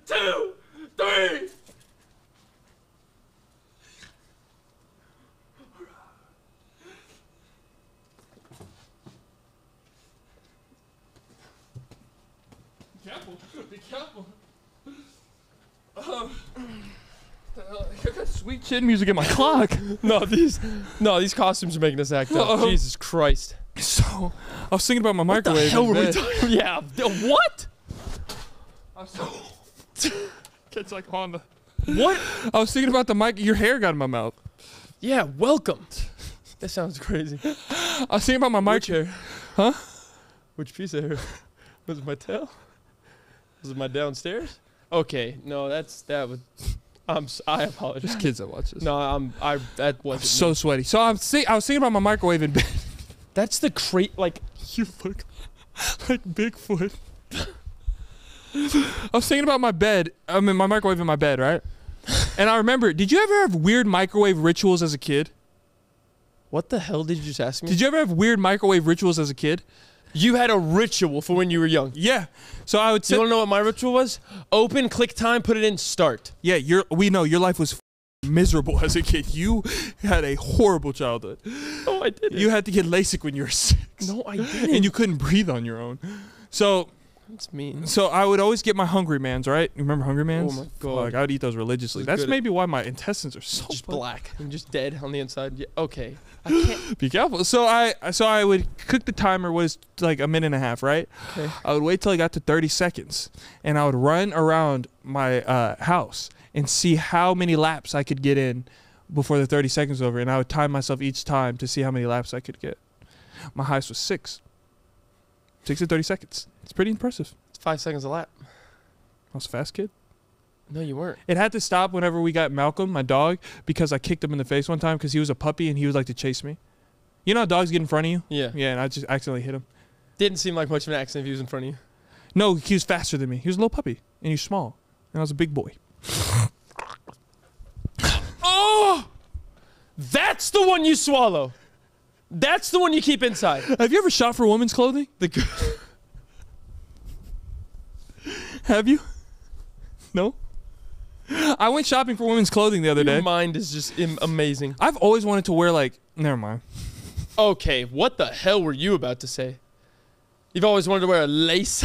two, three. Be careful. Be careful. Um, I got sweet chin music in my clock. No, these, no, these costumes are making us act up. Uh-oh. Jesus Christ. So, I was thinking about my what microwave. What the hell were we talking? Yeah. What? I was so. It's like on the. What? I was thinking about the mic. Your hair got in my mouth. Yeah. Welcome. That sounds crazy. I was thinking about my mic. Which hair? Huh? Which piece of hair? Was it my tail? This is my downstairs? Okay, no, that's that was. I'm. I apologize. There's kids that watch this. No, I'm. I that wasn't. I'm so me. sweaty. So I'm. See, I was thinking about my microwave in bed. That's the crate. Like you look like Bigfoot. I was thinking about my bed. I mean, my microwave in my bed, right? And I remember. Did you ever have weird microwave rituals as a kid? What the hell did you just ask me? Did you ever have weird microwave rituals as a kid? You had a ritual for when you were young. Yeah. So I would say. You wanna know what my ritual was? Open, click time, put it in, start. Yeah, you're, we know your life was f miserable as a kid. You had a horrible childhood. Oh, I didn't. You had to get LASIK when you were six. No, I didn't. And you couldn't breathe on your own. So that's mean. So I would always get my Hungry Mans, right? You remember Hungry Mans? Oh my god! Like, I would eat those religiously. That's maybe why my intestines are so just black and just dead on the inside. Yeah, okay, I can't. Be careful. So I, so I would cook. The timer was like a minute and a half, right? Okay. I would wait till I got to thirty seconds, and I would run around my uh, house and see how many laps I could get in before the thirty seconds was over, and I would time myself each time to see how many laps I could get. My highest was six. Six to thirty seconds. It's pretty impressive. It's five seconds a lap. I was a fast kid. No, you weren't. It had to stop whenever we got Malcolm, my dog, because I kicked him in the face one time because he was a puppy and he would like to chase me. You know how dogs get in front of you? Yeah. Yeah, and I just accidentally hit him. Didn't seem like much of an accident if he was in front of you. No, he was faster than me. He was a little puppy, and he was small, and I was a big boy. Oh! That's the one you swallow. That's the one you keep inside. Have you ever shot for women's clothing? The girl... Have you? No? I went shopping for women's clothing the other day. Your mind is just im- amazing. I've always wanted to wear like... Never mind. Okay, what the hell were you about to say? You've always wanted to wear a lace...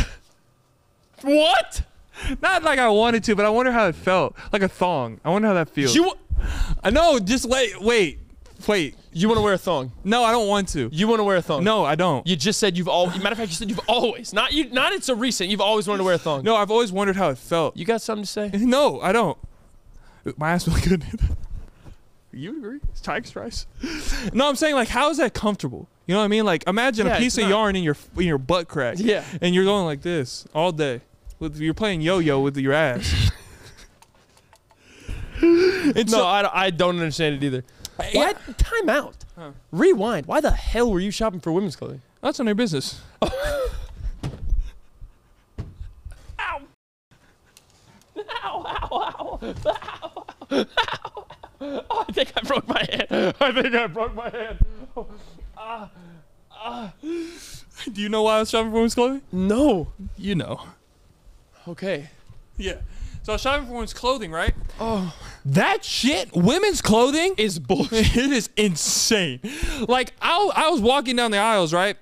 What? Not like I wanted to, but I wonder how it felt. Like a thong. I wonder how that feels. You... I know, just wait, wait, wait. You want to wear a thong? No, I don't want to. You want to wear a thong? No, I don't. You just said you've always... Matter of fact, you said you've always. Not you. Not it's a recent. You've always wanted to wear a thong. No, I've always wondered how it felt. You got something to say? No, I don't. My ass was good. You agree? It's tiger stripes. No, I'm saying like, how is that comfortable? You know what I mean? Like, imagine yeah, a piece of yarn in your in your butt crack. Yeah. And you're going like this all day. With, you're playing yo-yo with your ass. No, so, I, I don't understand it either. What? Yeah. Time out. Huh. Rewind. Why the hell were you shopping for women's clothing? That's on your business. Oh. Ow. Ow, ow, ow. Ow, ow, ow. Oh, I think I broke my hand. I think I broke my hand. Oh. Uh, uh. Do you know why I was shopping for women's clothing? No. You know. Okay. Yeah. So I was shopping for women's clothing, right? Oh, that shit, women's clothing is bullshit. It is insane. Like, I, I was walking down the aisles, right?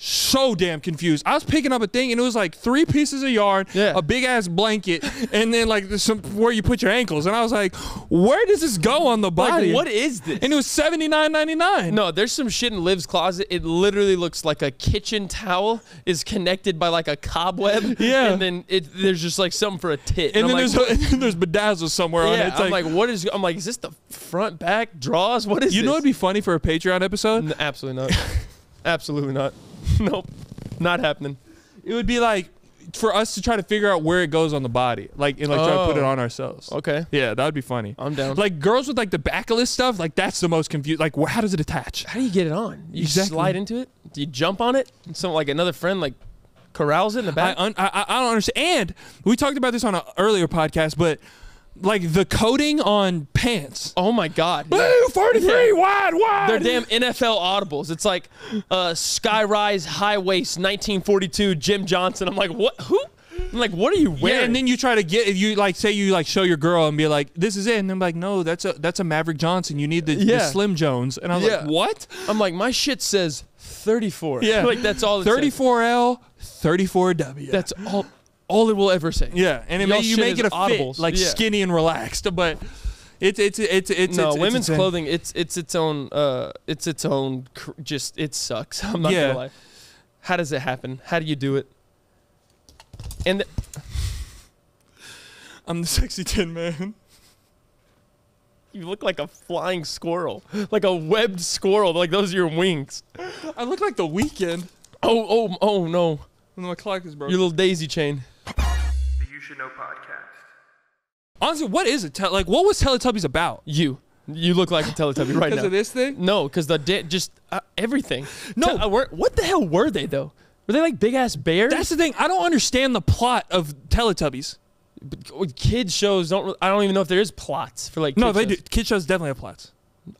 So damn confused. I was picking up a thing, and it was like three pieces of yarn, yeah. a big-ass blanket, and then like some where you put your ankles. And I was like, where does this go on the body? Like, what is this? And it was seventy-nine ninety-nine. No, there's some shit in Liv's closet. It literally looks like a kitchen towel is connected by like a cobweb. Yeah. And then it, there's just like something for a tit. And, and then like, there's, and then there's bedazzle somewhere yeah, on it. It's I'm like, like, what is, I'm like, is this the front, back, draws? What is you this? You know what'd be funny for a Patreon episode? No, absolutely not. Absolutely not. Nope, not happening. It would be like for us to try to figure out where it goes on the body, like and like oh. try to put it on ourselves. Okay. Yeah, that would be funny. I'm down. Like girls with like the backless stuff, like that's the most confused. Like, how does it attach? How do you get it on? You exactly. slide into it? Do you jump on it? Some like another friend like corrals it in the back. I, un I, I don't understand. And we talked about this on an earlier podcast, but like the coating on pants. Oh my god. Blue forty-three yeah. wide wide. They're damn N F L audibles. It's like uh sky rise high waist nineteen forty-two Jim Johnson. I'm like, "What? Who?" I'm like, "What are you wearing?" Yeah, and then you try to get if you like say you like show your girl and be like, "This is it." And I'm like, "No, that's a that's a Maverick Johnson. You need the, yeah. the Slim Jones." And I'm yeah. like, "What?" I'm like, "My shit says thirty-four." Yeah. Like that's all it thirty-four L, thirty-four W. That's all All it will ever say. Yeah, and it may, you make it a audible, like yeah. skinny and relaxed, but it's it's it's it's no it's, women's it's clothing. It's it's its own uh it's its own cr just it sucks. I'm not yeah. gonna lie. How does it happen? How do you do it? And the I'm the sexy tin man. You look like a flying squirrel, like a webbed squirrel. Like those are your wings. I look like The Weeknd. Oh oh oh no. My clock is broken. Your little daisy chain. The You Should Know Podcast. Honestly, what is it? Like, what was Teletubbies about? You. You look like a Teletubby right now. Because of this thing? No, because the just uh, everything. No. Te uh, what the hell were they, though? Were they like big-ass bears? That's the thing. I don't understand the plot of Teletubbies. But kids shows don't... I don't even know if there is plots for, like, kids No, they shows. do. Kids shows definitely have plots.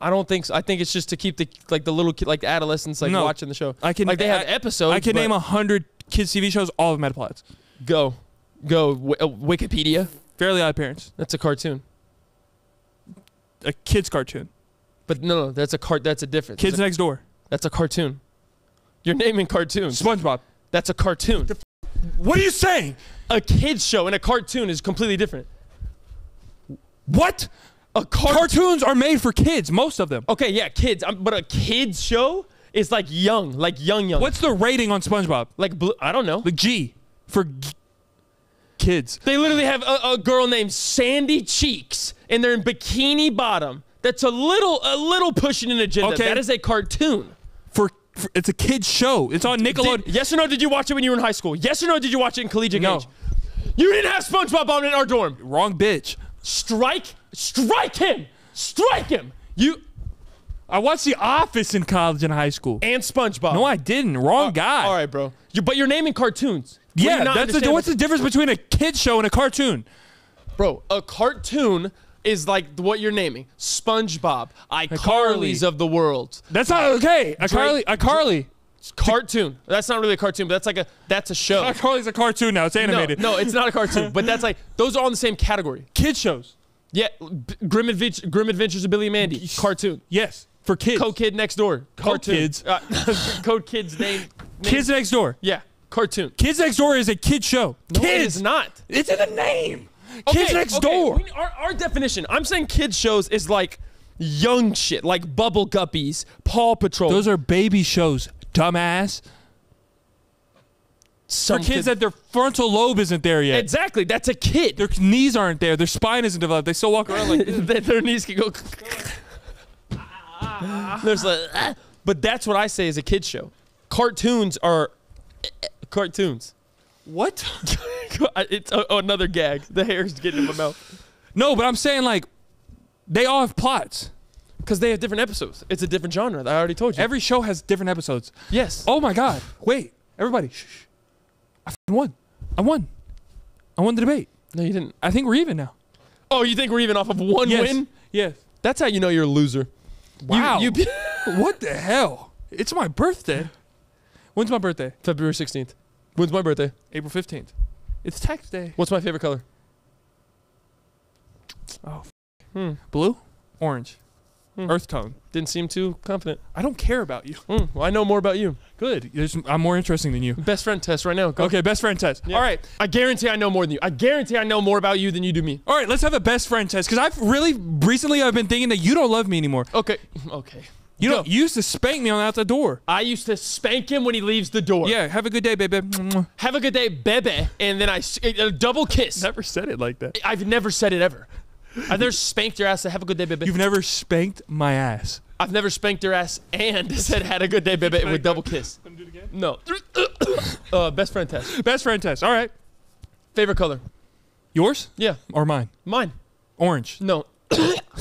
I don't think so. I think it's just to keep the, like, the little kid, like, the adolescents, like, no. watching the show. I can, like, they I, have episodes, I can name a hundred... Kids T V shows, all of them had plots. Go. Go. W uh, Wikipedia. Fairly Odd Parents. That's a cartoon. A kid's cartoon. But no, no, that's a cart. That's a difference. Kids Next Door. That's a cartoon. You're naming cartoons. SpongeBob. That's a cartoon. The f what are you saying? A kid's show and a cartoon is completely different. What? A car Cartoons are made for kids, most of them. Okay, yeah, kids. Um, but a kid's show is like young, like young, young. What's the rating on SpongeBob? Like, blue, I don't know. Like G for G kids. They literally have a, a girl named Sandy Cheeks, and they're in Bikini Bottom. That's a little, a little pushing an agenda. Okay. That is a cartoon. For, for it's a kid's show. It's on Nickelodeon. Did, yes or no? Did you watch it when you were in high school? Yes or no? Did you watch it in collegiate no. age? You didn't have SpongeBob on in our dorm. Wrong bitch. Strike, strike him, strike him. You. I watched The Office in college and high school. And SpongeBob. No, I didn't. Wrong uh, guy. All right, bro. You, but you're naming cartoons. Yeah, that's a, what's the difference between a kid's show and a cartoon? Bro, a cartoon is like what you're naming. SpongeBob, iCarly's of the world. That's not okay. iCarly, iCarly. Cartoon. That's not really a cartoon, but that's like a that's a show. iCarly's a cartoon now. It's animated. No, no, it's not a cartoon, but that's like those are all in the same category. Kids shows. Yeah, Grim Adventures, Grim Adventures of Billy and Mandy. Cartoon. Yes. For kids. Co Kid Next Door. Cartoon. Co Kids. Uh, Code Kids name, name. Kids Next Door. Yeah. Cartoon. Kids Next Door is a kid show. No, kids. It is not. It's in the name. Okay, Kids Next okay. Door. We, our, our definition. I'm saying kids shows is like young shit, like Bubble Guppies, Paw Patrol. Those are baby shows, dumbass. Some for kids kid. that their frontal lobe isn't there yet. Exactly. That's a kid. Their knees aren't there. Their spine isn't developed. They still walk around like this. Their knees can go. There's like, ah. But that's what I say is a kid's show. Cartoons are cartoons. What? It's a, another gag. The hair's getting in my mouth. No, but I'm saying like they all have plots because they have different episodes. It's a different genre. I already told you. Every show has different episodes. Yes. Oh my God. Wait, everybody. Shh. shh. I f***ing won. I won. I won the debate. No, you didn't. I think we're even now. Oh, you think we're even off of one yes. win? Yes. That's how you know you're a loser. Wow. You, you what the hell? It's my birthday. When's my birthday? February sixteenth. When's my birthday? April fifteenth. It's tax day. What's my favorite color? Oh, f hmm. Blue? Orange. Hmm. Earth tone. Didn't seem too confident. I don't care about you. Mm, well, I know more about you. Good. There's, I'm more interesting than you. Best friend test right now. Go. Okay, best friend test. Yeah. All right. I guarantee I know more than you. I guarantee I know more about you than you do me. All right, let's have a best friend test because I've really, recently I've been thinking that you don't love me anymore. Okay. Okay. You, know, you used to spank me on out the door. I used to spank him when he leaves the door. Yeah, have a good day, baby. Have a good day, baby. And then I a double kiss. Never said it like that. I've never said it ever. I've never spanked your ass and have a good day, baby. You've never spanked my ass. I've never spanked your ass and said had a good day, baby with double kiss. Let me do it again? No. uh, best friend test. Best friend test. All right. Favorite color. Yours? Yeah. Or mine? Mine. Orange. No.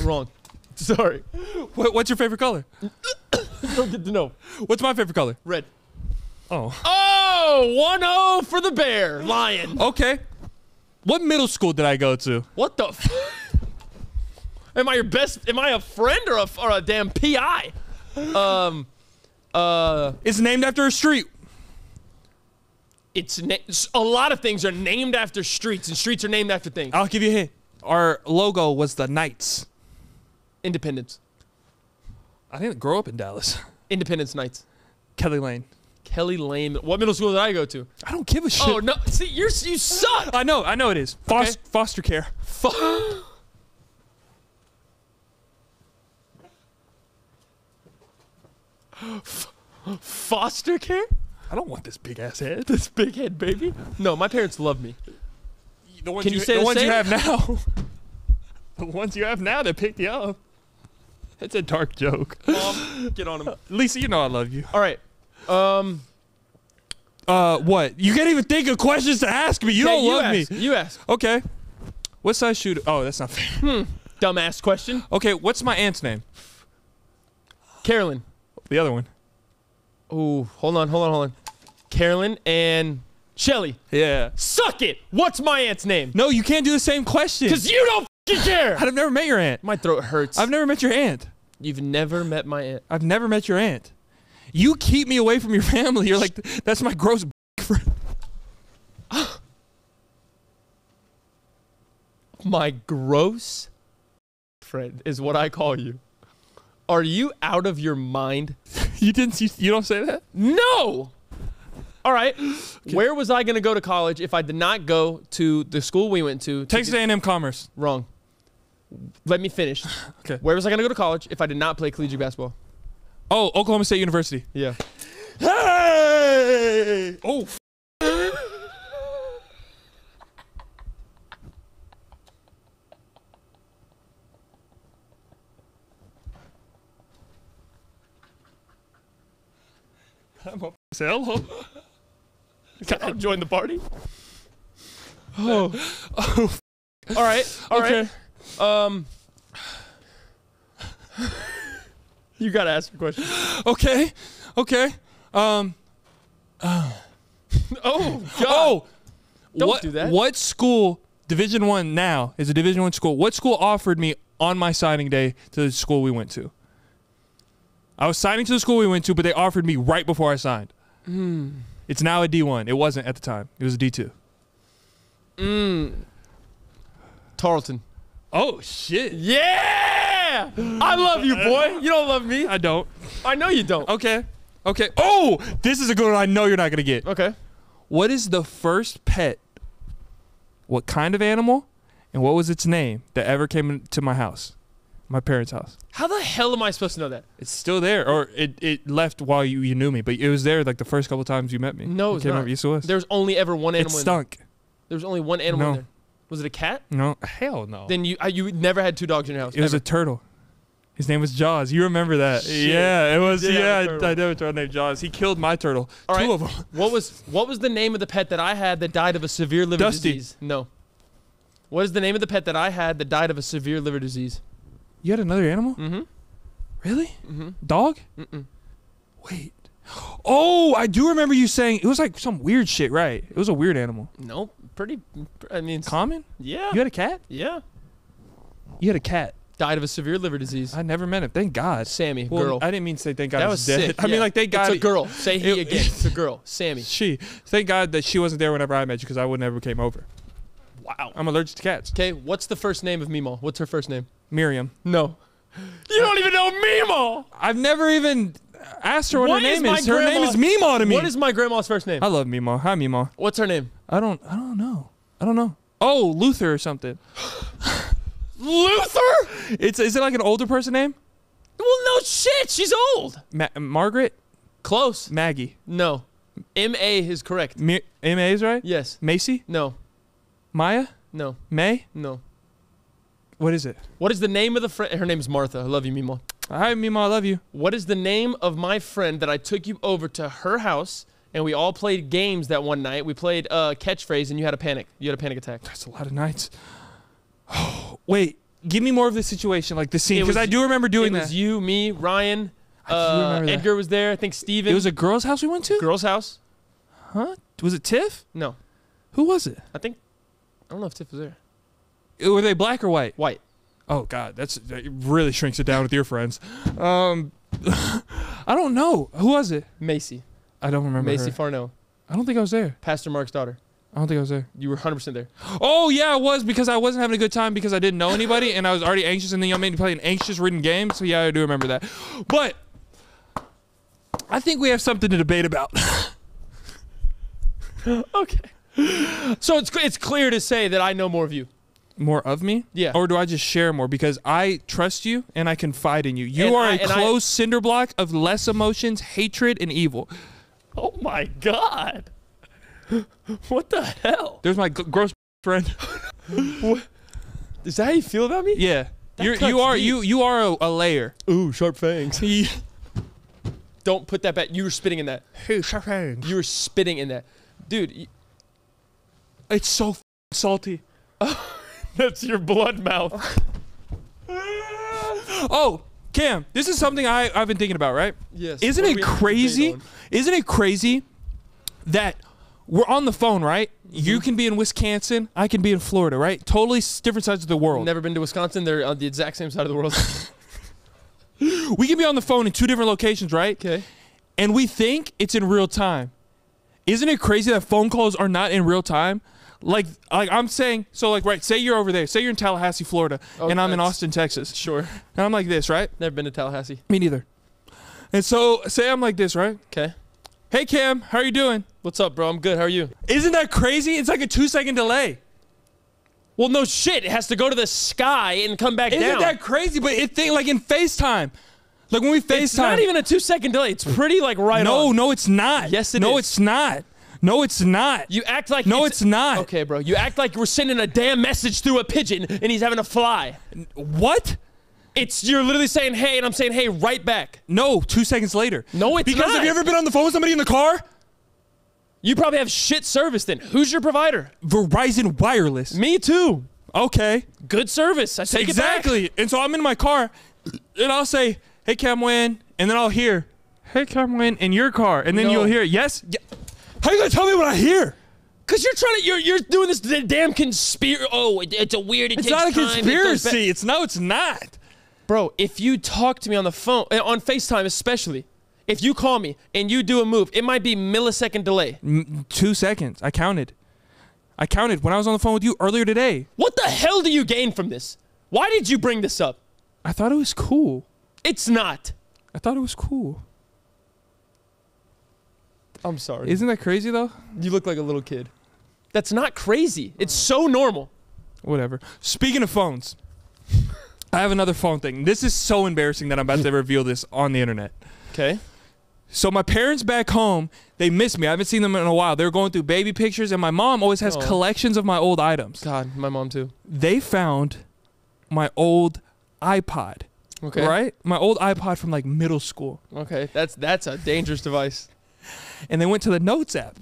Wrong. Sorry. What, what's your favorite color? Don't get to know. What's my favorite color? Red. Oh. Oh, one oh for the bear. Lion. Okay. What middle school did I go to? What the f Am I your best? Am I a friend or a, or a damn P I? Um, uh, it's named after a street. It's na A lot of things are named after streets, and streets are named after things. I'll give you a hint. Our logo was the Knights. Independence. I didn't grow up in Dallas. Independence Nights. Kelly Lane. Kelly Lane. What middle school did I go to? I don't give a shit. Oh, no. See, you're, you suck. I know. I know it is. Foster, okay. foster care. Fo F foster care? I don't want this big ass head. This big head, baby. No, my parents love me. The ones Can you, you say the, the ones same? you have now? The ones you have now that picked you up. It's a dark joke. Mom, get on him. Lisa, you know I love you. All right. Um. Uh, what? You can't even think of questions to ask me. You yeah, don't you love ask. me. You ask. Okay. What size shoe? Do oh, that's not fair. Hmm. Dumbass question. Okay. What's my aunt's name? Carolyn. The other one. Oh, hold on, hold on, hold on. Carolyn and Shelly. Yeah. Suck it. What's my aunt's name? No, you can't do the same question. Cause you don't f***ing care. I've never met your aunt. My throat hurts. I've never met your aunt. You've never met my aunt. I've never met your aunt. You keep me away from your family. You're like, that's my gross friend. My gross friend is what I call you. Are you out of your mind? You didn't. You, you don't say that? No. All right. Where was I going to go to college if I did not go to the school we went to? to Texas A and M Commerce. Wrong. Let me finish. Okay. Where was I going to go to college if I did not play collegiate basketball? Oh, Oklahoma State University. Yeah. Hey! Oh, f I'm up as hell. Can I join the party? Oh. Oh. All right. All okay. right. Um. You gotta ask the question. Okay. Okay. Um. Uh. Oh. God. Oh. Don't what, do that. What school? Division one now is a Division one school. What school offered me on my signing day to the school we went to? I was signing to the school we went to, but they offered me right before I signed. Mm. It's now a D one. It wasn't at the time. It was a D two. Mm. Tarleton. Oh, shit. Yeah! I love you, boy. You don't love me. I don't. I know you don't. Okay. Okay. Oh! This is a good one I know you're not going to get. Okay. What is the first pet? What kind of animal? And what was its name that ever came to my house? My parents' house. How the hell am I supposed to know that? It's still there, or it, it left while you, you knew me, but it was there like the first couple times you met me. No, it was not. Used to us. There was only ever one animal. It stunk. In there. there was only one animal no. in there. Was it a cat? No. Hell no. Then you I, you never had two dogs in your house. It never. was a turtle. His name was Jaws. You remember that? Shit. Yeah, it was. Yeah, I, I know a turtle named Jaws. He killed my turtle. All two right. of them. What was what was the name of the pet that I had that died of a severe liver Dusty. disease? No. What is the name of the pet that I had that died of a severe liver disease? You had another animal? Mm-hmm. Really? Mm-hmm. Dog? Mm-mm. Wait. Oh, I do remember you saying it was like some weird shit, right? It was a weird animal. Nope. Pretty, I mean. Common? Yeah. You had a cat? Yeah. You had a cat. Died of a severe liver disease. I never met him. Thank God. Sammy, well, girl. I didn't mean to say thank God. That was dead. Sick. I yeah. mean, like, thank God. It's a girl. Say he it, again. It's a girl. Sammy. She. Thank God that she wasn't there whenever I met you because I would never came over. Wow. I'm allergic to cats. Okay. What's the first name of Meemaw? What's her first name? Miriam. No. You don't even know Meemaw! I've never even asked her what, what her name is. is. Her name is Meemaw to me. What is my grandma's first name? I love Meemaw. Hi, Meemaw. What's her name? I don't I don't know. I don't know. Oh, Luther or something. Luther? It's is it like an older person name? Well, no shit. She's old. Ma Margaret? Close. Maggie. No. M A is correct. M A is right? Yes. Macy? No. Maya? No. May? No. What is it? What is the name of the friend? Her name is Martha. I love you, Meemaw. Hi, Meemaw. I love you. What is the name of my friend that I took you over to her house, and we all played games that one night? We played uh, catchphrase, and you had a panic. You had a panic attack. That's a lot of nights. Oh, wait. Give me more of the situation, like the scene, because I do remember doing that. It was you, me, Ryan. I do remember that. Edgar was there. I think Steven. It was a girl's house we went to? Girl's house. Huh? Was it Tiff? No. Who was it? I think... I don't know if Tiff was there. Were they black or white? White. Oh, God. That's, that really shrinks it down with your friends. Um, I don't know. Who was it? Macy. I don't remember Macy her. Farnell. I don't think I was there. Pastor Mark's daughter. I don't think I was there. You were one hundred percent there. Oh, yeah, I was because I wasn't having a good time because I didn't know anybody and I was already anxious and then y'all made me play an anxious-ridden game. So, yeah, I do remember that. But I think we have something to debate about. Okay. So it's, it's clear to say that I know more of you. More of me? Yeah. Or do I just share more? Because I trust you and I confide in you. You and are I, a closed I, cinder block of less emotions, hatred, and evil. Oh, my God. What the hell? There's my gross friend. What? Is that how you feel about me? Yeah. You're, you are deep. you you are a, a layer. Ooh, sharp fangs. Don't put that back. You were spitting in that. Hey, sharp fangs. You were spitting in that. Dude. It's so f salty. That's your blood mouth. Oh, Cam, this is something I, I've been thinking about, right? Yes. Isn't it crazy? Isn't it crazy that we're on the phone, right? Mm-hmm. You can be in Wisconsin. I can be in Florida, right? Totally different sides of the world. Never been to Wisconsin. They're on the exact same side of the world. We can be on the phone in two different locations, right? Okay. And we think it's in real time. Isn't it crazy that phone calls are not in real time? Like, like I'm saying, so like, right, say you're over there. Say you're in Tallahassee, Florida, oh, and I'm in Austin, Texas. Sure. And I'm like this, right? Never been to Tallahassee. Me neither. And so, say I'm like this, right? Okay. Hey, Cam, how are you doing? What's up, bro? I'm good. How are you? Isn't that crazy? It's like a two-second delay. Well, no shit. It has to go to the sky and come back Isn't down. Isn't that crazy? But it thing like in FaceTime. Like when we FaceTime. It's not even a two-second delay. It's pretty like right no, on. No, no, it's not. Yes, it no, is. No, it's not. No, it's not. You act like No, it's, it's not. Okay, bro. You act like we're sending a damn message through a pigeon and he's having a fly. What? It's you're literally saying hey and I'm saying hey right back. No, two seconds later. No, it's because not. Because have you ever been on the phone with somebody in the car? You probably have shit service then. Who's your provider? Verizon Wireless. Me too. Okay. Good service. I take exactly. it back. And so I'm in my car and I'll say, hey, Camwin. And then I'll hear, hey, Camwin, in your car. And then no. you'll hear, yes? Yeah. How are you gonna tell me what I hear? Cause you're trying to, you're, you're doing this damn conspiracy. Oh, it, it's a weird, it it's takes time. It's not a conspiracy. It it's no, it's not. Bro, if you talk to me on the phone, on FaceTime especially, if you call me and you do a move, it might be millisecond delay. M two seconds. I counted. I counted when I was on the phone with you earlier today. What the hell do you gain from this? Why did you bring this up? I thought it was cool. It's not. I thought it was cool. I'm sorry. Isn't that crazy, though? You look like a little kid. That's not crazy. It's so normal. Whatever. Speaking of phones, I have another phone thing. This is so embarrassing that I'm about to reveal this on the internet. Okay. So my parents back home, they miss me. I haven't seen them in a while. They were going through baby pictures, and my mom always has oh. collections of my old items. God, my mom too. They found my old iPod. Okay. Right? My old iPod from, like, middle school. Okay. That's, that's a dangerous device. And they went to the Notes app.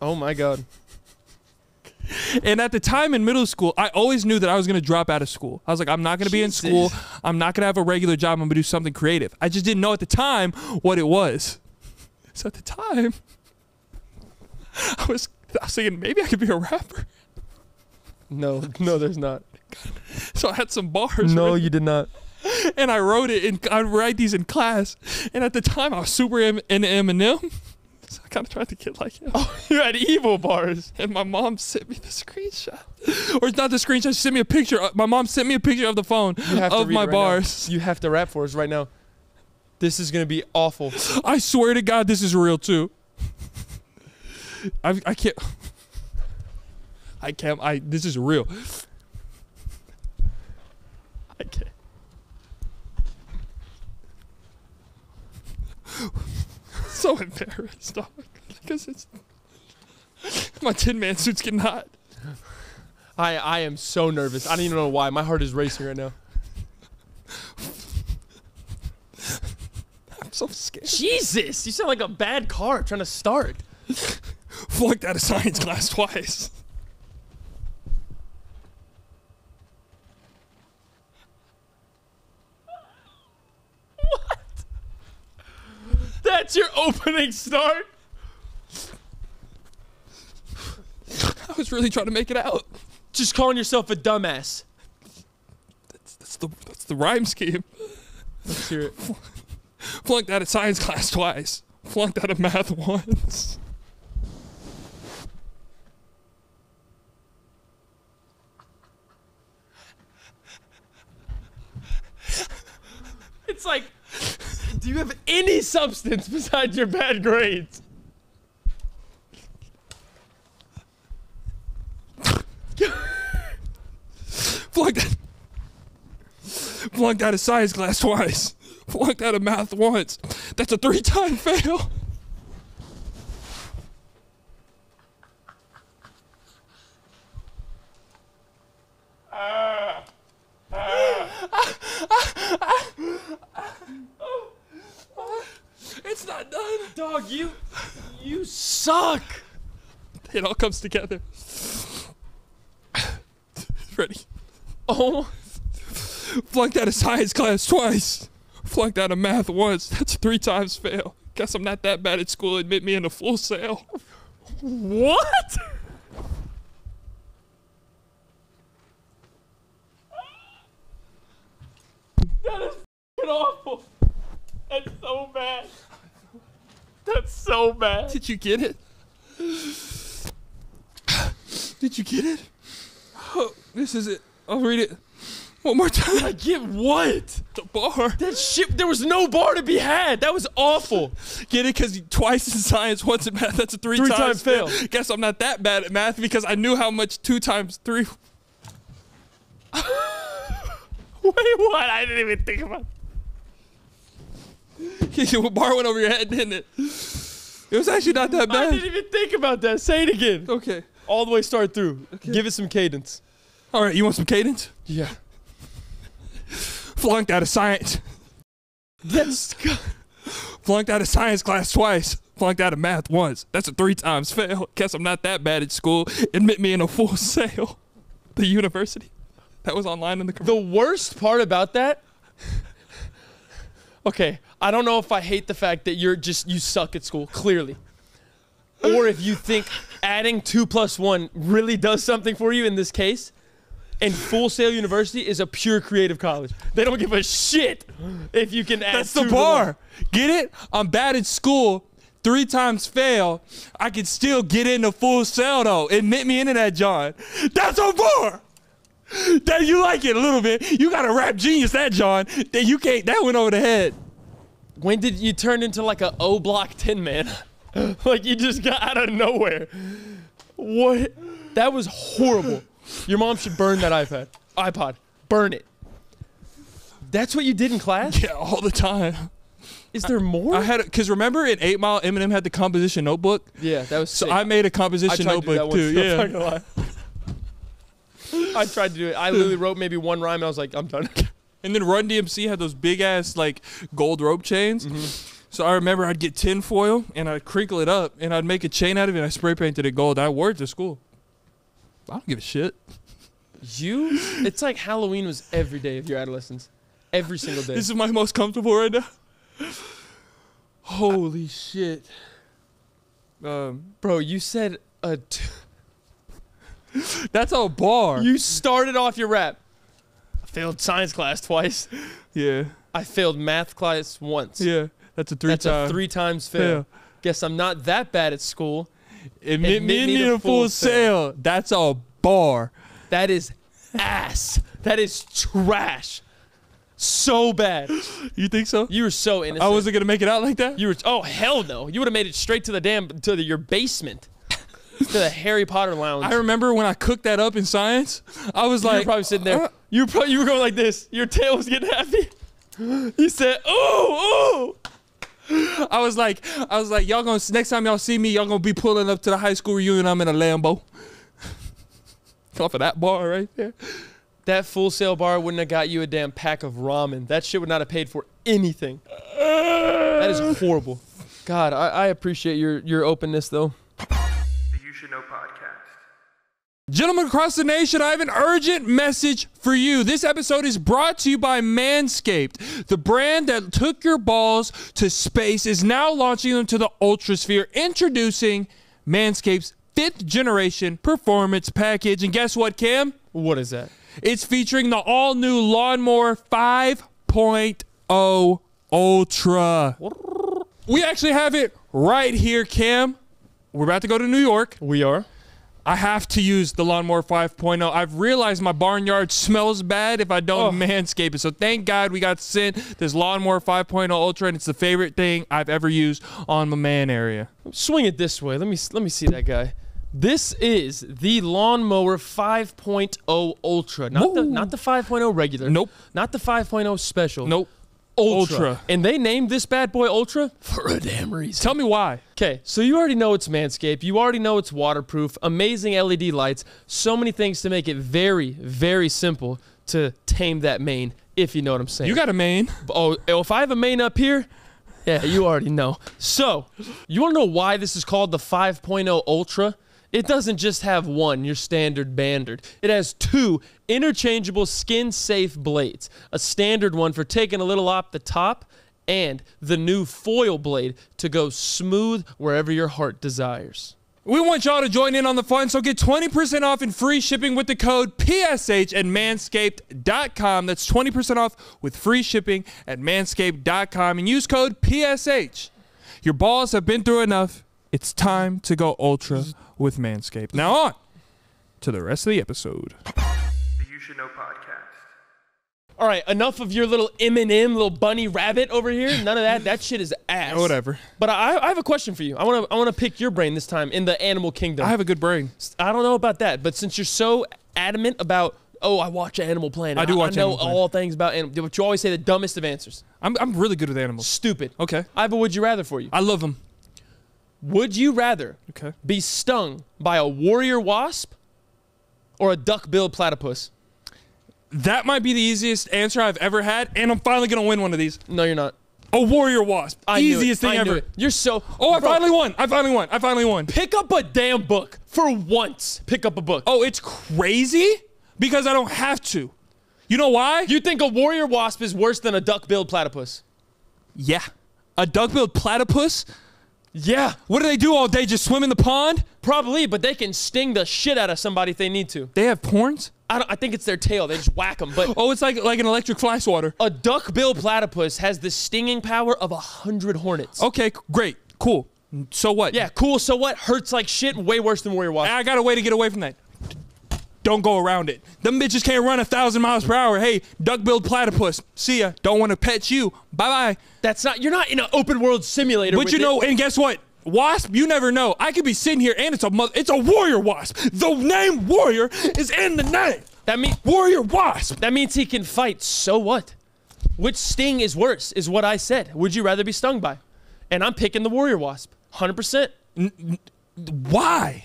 Oh, my God. And at the time in middle school, I always knew that I was going to drop out of school. I was like, I'm not going to be in school. I'm not going to have a regular job. I'm going to do something creative. I just didn't know at the time what it was. So at the time, I was, I was thinking, maybe I could be a rapper. No, no, there's not. So I had some bars. No, right? You did not. And I wrote it, and I write these in class. And at the time, I was super into Eminem. So I kind of tried to get like, him. Oh, you had evil bars. And my mom sent me the screenshot. Or it's not the screenshot, she sent me a picture. My mom sent me a picture of the phone of my bars. You have to rap for us right now. This is going to be awful. I swear to God, this is real too. I, I can't. I can't. I, this is real. I can't. So embarrassed, dog. Because it's my Tin Man suit's getting hot. I I am so nervous. I don't even know why. My heart is racing right now. I'm so scared. Jesus, you sound like a bad car trying to start. Flunked out of science class twice. That's your opening start? I was really trying to make it out. Just calling yourself a dumbass. That's, that's, the, that's the rhyme scheme. Let's hear it. Flunked out of science class twice. Flunked out of math once. It's like... Do you have any substance besides your bad grades? Flunked, flunked out of science class twice. Flunked out of math once. That's a three-time fail. Uh, uh. It's not done. Dog, you you suck. It all comes together. Ready? Oh. Flunked out of science class twice. Flunked out of math once. That's three times fail. Guess I'm not that bad at school. Admit me in a full sail. What? That is f***ing awful. That's so bad. That's so bad. Did you get it? Did you get it? Oh, this is it. I'll read it. One more time. I get what? The bar. That shit, there was no bar to be had. That was awful. Get it? Because twice in science, once in math, that's a three, three times time fail. fail. Guess I'm not that bad at math because I knew how much two times three. Wait, what? I didn't even think about it. What bar went over your head, didn't it? It was actually not that bad. I didn't even think about that. Say it again. Okay. All the way start through. Okay. Give it some cadence. All right, you want some cadence? Yeah. Flunked out of science. That's good. Flunked out of science class twice. Flunked out of math once. That's a three times fail. Guess I'm not that bad at school. Admit me in a full sale. The university. That was online in the commercial. The worst part about that. Okay, I don't know if I hate the fact that you're just, you suck at school, clearly. Or if you think adding two plus one really does something for you in this case. And Full Sail University is a pure creative college. They don't give a shit if you can add That's two the bar. Get it? I'm bad at school. Three times fail. I can still get into Full Sail, though. Admit me into that, John. That's a bar. That you like it a little bit. You got a rap genius, that, John. That you can't. That went over the head. When did you turn into like a O-block tin man? Like you just got out of nowhere. What? That was horrible. Your mom should burn that iPad. iPod. Burn it. That's what you did in class? Yeah, all the time. Is there I, more? I had, because remember in eight mile, Eminem had the composition notebook? Yeah, that was sick. So I made a composition notebook to too. Yeah. I'm not gonna lie. I tried to do it. I literally wrote maybe one rhyme and I was like, I'm done. And then Run D M C had those big ass like gold rope chains. Mm-hmm. So I remember I'd get tin foil and I'd crinkle it up and I'd make a chain out of it and I spray painted it gold. I wore it to school. I don't give a shit. You? It's like Halloween was every day of your adolescence. Every single day. This is my most comfortable right now. Holy I, shit. Um, Bro, you said a... T That's a bar. You started off your rap. I failed science class twice. Yeah. I failed math class once. Yeah. That's a three times. That's time. a three times fail. Yeah. Guess I'm not that bad at school. Admit, Admit me, me to full sale. That's a bar. That is ass. That is trash. So bad. You think so? You were so innocent. I wasn't gonna make it out like that. You were. Oh hell no! You would have made it straight to the damn to the, your basement, to the Harry Potter lounge. I remember when I cooked that up in science. I was you like, you were probably sitting there. Uh, you were probably, you were going like this. Your tail was getting happy. You said, "Ooh, ooh." I was like, I was like, y'all gonna next time y'all see me, y'all gonna be pulling up to the high school reunion. I'm in a Lambo. Off of that bar right there. That Full Sail bar wouldn't have got you a damn pack of ramen. That shit would not have paid for anything. That is horrible. God, I, I appreciate your your openness though. The You Should Know Podcast. Gentlemen across the nation, I have an urgent message for you. This episode is brought to you by Manscaped. The brand that took your balls to space is now launching them to the ultrasphere. Introducing Manscaped's fifth generation performance package. And guess what, Cam? What is that? It's featuring the all-new Lawnmower five point oh Ultra. We actually have it right here, Cam. We're about to go to New York. We are. I have to use the Lawnmower five point oh. I've realized my barnyard smells bad if I don't oh. manscape it. So thank God we got sent this Lawnmower five point oh Ultra, and it's the favorite thing I've ever used on my man area. Swing it this way. Let me let me see that guy. This is the Lawnmower five point oh Ultra. Not Whoa. the not the five point oh regular. Nope. Not the five point oh special. Nope. Ultra. Ultra. And they named this bad boy Ultra for a damn reason. Tell me why. Okay, so you already know it's Manscaped. You already know it's waterproof, amazing L E D lights, so many things to make it very, very simple to tame that mane, if you know what I'm saying. You got a mane. Oh, if I have a mane up here, yeah, you already know. So, you want to know why this is called the five point oh Ultra? It doesn't just have one, your standard bandard. It has two interchangeable skin-safe blades. A standard one for taking a little off the top and the new foil blade to go smooth wherever your heart desires. We want y'all to join in on the fun, so get twenty percent off and free shipping with the code P S H at manscaped dot com. That's twenty percent off with free shipping at manscaped dot com and use code P S H. Your balls have been through enough. It's time to go ultra with Manscaped. Now on to the rest of the episode. The You Should Know Podcast. All right, enough of your little Eminem, little bunny rabbit over here. None of that. That shit is ass. Yeah, whatever. But I, I have a question for you. I want to I want to pick your brain this time in the animal kingdom. I have a good brain. I don't know about that, but since you're so adamant about, oh, I watch Animal Planet. I do watch I know Animal Planet. All things about animals. But you always say the dumbest of answers. I'm, I'm really good with animals. Stupid. Okay. I have a would you rather for you. I love them. Would you rather okay. be stung by a warrior wasp or a duck-billed platypus? That might be the easiest answer I've ever had, and I'm finally going to win one of these. No, you're not. A warrior wasp. I Easiest thing I ever. It. You're so... Oh, I Bro. finally won. I finally won. I finally won. Pick up a damn book. For once, pick up a book. Oh, it's crazy? Because I don't have to. You know why? You think a warrior wasp is worse than a duck-billed platypus? Yeah. A duck-billed platypus? Yeah. What do they do all day? Just swim in the pond? Probably, but they can sting the shit out of somebody if they need to. They have horns? I, don't, I think it's their tail. They just whack them. But oh, it's like like an electric fly swatter. A duck-billed platypus has the stinging power of a hundred hornets. Okay, great, cool. So what? Yeah, cool. So what? Hurts like shit. Way worse than warrior wasp. I got a way to get away from that. Don't go around it. Them bitches can't run a thousand miles per hour. Hey, duck-billed platypus. See ya. Don't want to pet you. Bye bye. That's not. You're not in an open world simulator. But with you know, it. and guess what? Wasp, you never know. I could be sitting here, and it's a mother. It's a warrior wasp. The name warrior is in the name. That means warrior wasp. That means he can fight. So what? Which sting is worse? Is what I said. Would you rather be stung by? And I'm picking the warrior wasp. one hundred percent. Why?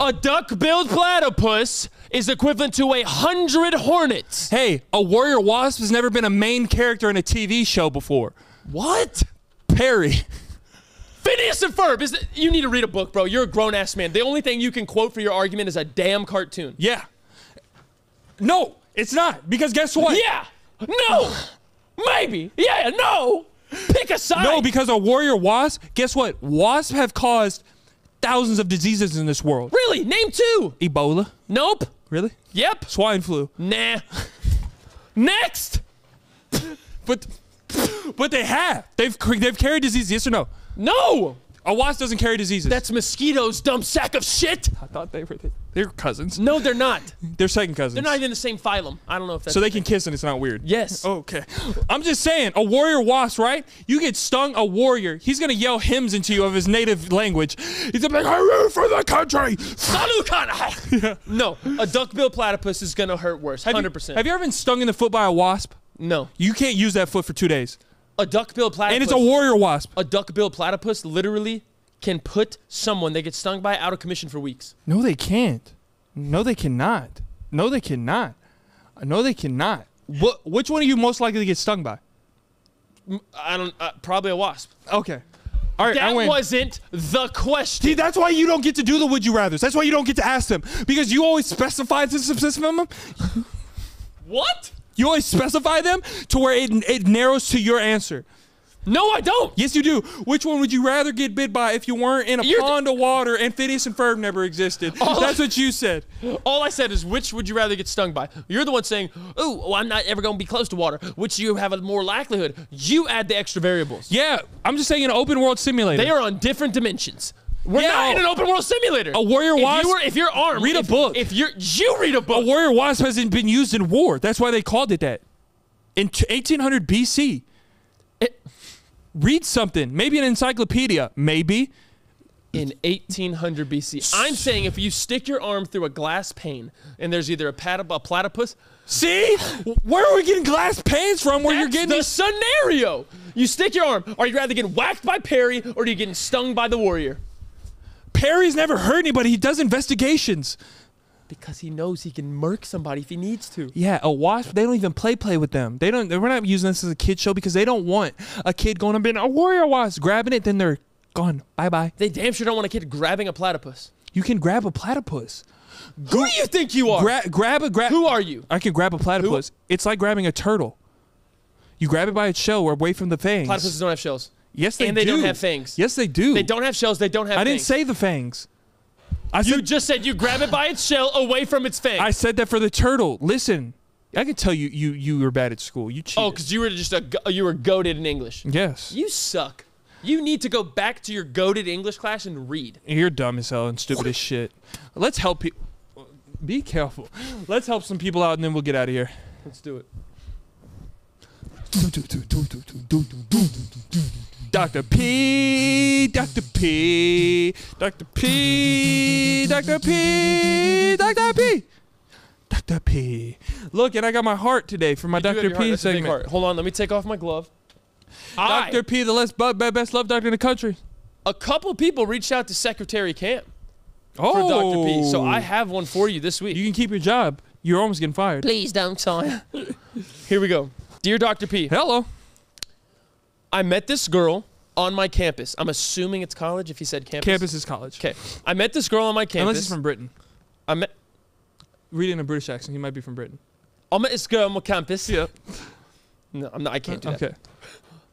A duck-billed platypus is equivalent to a hundred hornets. Hey, a warrior wasp has never been a main character in a T V show before. What? Perry. Phineas and Ferb. Is it, you need to read a book, bro. You're a grown-ass man. The only thing you can quote for your argument is a damn cartoon. Yeah. No, it's not. Because guess what? Yeah. No. Maybe. Yeah, no. Pick a side. No, because a warrior wasp, guess what? Wasps have caused thousands of diseases in this world. Really? Name two. Ebola. Nope. Really? Yep. Swine flu. Nah. Next. But but they have. They've, they've carried disease, yes or no? No! A wasp doesn't carry diseases. That's mosquitoes, dumb sack of shit! I thought they were... They, they're cousins. No, they're not. They're second cousins. They're not even in the same phylum. I don't know if that's... So they can kiss and it's not weird? Yes. Okay. I'm just saying, a warrior wasp, right? You get stung, a warrior, he's gonna yell hymns into you of his native language. He's gonna be like, I root for the country! Yeah. No, a duck-billed platypus is gonna hurt worse, have one hundred percent. You, have you ever been stung in the foot by a wasp? No. You can't use that foot for two days. A duck-billed platypus. And it's a warrior wasp. A duck-billed platypus literally can put someone they get stung by out of commission for weeks. No, they can't. No, they cannot. No, they cannot. No, they cannot. What? Which one are you most likely to get stung by? I don't. Uh, probably a wasp. Okay. All right. That wasn't the question. See, that's why you don't get to do the would you rather's. That's why you don't get to ask them because you always specify to them. What? You always specify them to where it, it narrows to your answer. No, I don't. Yes, you do. Which one would you rather get bit by if you weren't in a You're pond of water and Phineas and Ferb never existed? All That's I, what you said. All I said is, which would you rather get stung by? You're the one saying, oh, well, I'm not ever going to be close to water. Which you have a more likelihood. You add the extra variables. Yeah, I'm just saying an open world simulator. They are on different dimensions. We're yeah, not in an open world simulator. A warrior wasp. If, you were, if you're armed, read a if, book. If you're, you read a book. A warrior wasp hasn't been used in war. That's why they called it that. In eighteen hundred B C, it, read something. Maybe an encyclopedia. Maybe. In eighteen hundred B C, I'm saying if you stick your arm through a glass pane and there's either a, platyp a platypus. See, where are we getting glass panes from? Where That's you're getting the scenario? You stick your arm. Are you rather getting whacked by Perry or are you getting stung by the warrior? Perry's never hurt anybody. He does investigations. Because he knows he can murk somebody if he needs to. Yeah, a wasp, they don't even play play with them. They don't, we're not using this as a kid show because they don't want a kid going up in a warrior wasp, grabbing it, then they're gone. Bye-bye. They damn sure don't want a kid grabbing a platypus. You can grab a platypus. Go, Who do you think you are? Gra grab a grab. Who are you? I can grab a platypus. Who? It's like grabbing a turtle. You grab it by its shell or away from the fangs. Platypuses don't have shells. Yes, they do. And they do. don't have fangs. Yes, they do. They don't have shells. They don't have I fangs. I didn't say the fangs. I you said, just said you grab it by its shell away from its fangs. I said that for the turtle. Listen, I can tell you you, you were bad at school. You cheated. Oh, because you were just a, you were goated in English. Yes. You suck. You need to go back to your goated English class and read. You're dumb as hell and stupid as shit. Let's help people. Be careful. Let's help some people out and then we'll get out of here. Let's do it. Doctor P, Doctor P, Doctor P, Doctor P, Doctor P, Doctor P. Look, and I got my heart today for my Doctor P segment. Hold on, let me take off my glove. Doctor P, the less best loved doctor in the country. A couple people reached out to Secretary Camp oh. for Doctor P, so I have one for you this week. You can keep your job. You're almost getting fired. Please don't, Sonia. Here we go. Dear Doctor P. Hello. I met this girl on my campus. I'm assuming it's college if he said campus. Campus is college. Okay. I met this girl on my campus. Unless he's from Britain. I met... Read it in a British accent. He might be from Britain. I met this girl on my campus. Yeah. No, I'm not, I can't do that. Okay.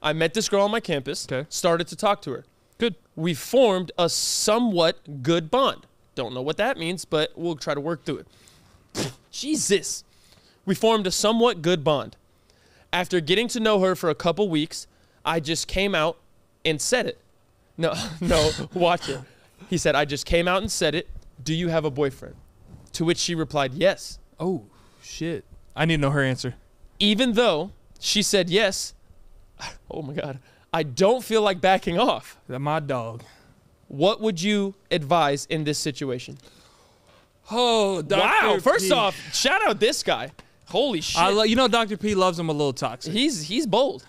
I met this girl on my campus. Okay. Started to talk to her. Good. We formed a somewhat good bond. Don't know what that means, but we'll try to work through it. Jesus. We formed a somewhat good bond. After getting to know her for a couple weeks... I just came out and said it. No, no, watch it. He said, I just came out and said it. Do you have a boyfriend? To which she replied, yes. Oh, shit. I need to know her answer. Even though she said yes, oh my God, I don't feel like backing off. That's my dog. What would you advise in this situation? Oh, Doctor Wow, first P. off, shout out this guy. Holy shit. I you know, Doctor P loves him a little toxic. He's, he's bold.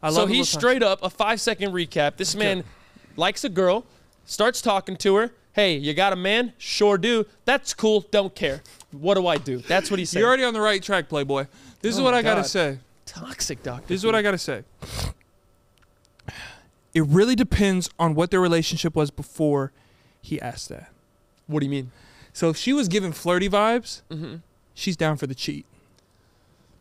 I so he's straight up a five-second recap. This man okay. likes a girl, starts talking to her. Hey, you got a man? Sure do. That's cool. Don't care. What do I do? That's what he said. You're already on the right track, Playboy. This oh is what I got to say. Toxic doctor. This is what I got to say. It really depends on what their relationship was before he asked that. What do you mean? So if she was giving flirty vibes, mm-hmm. she's down for the cheat.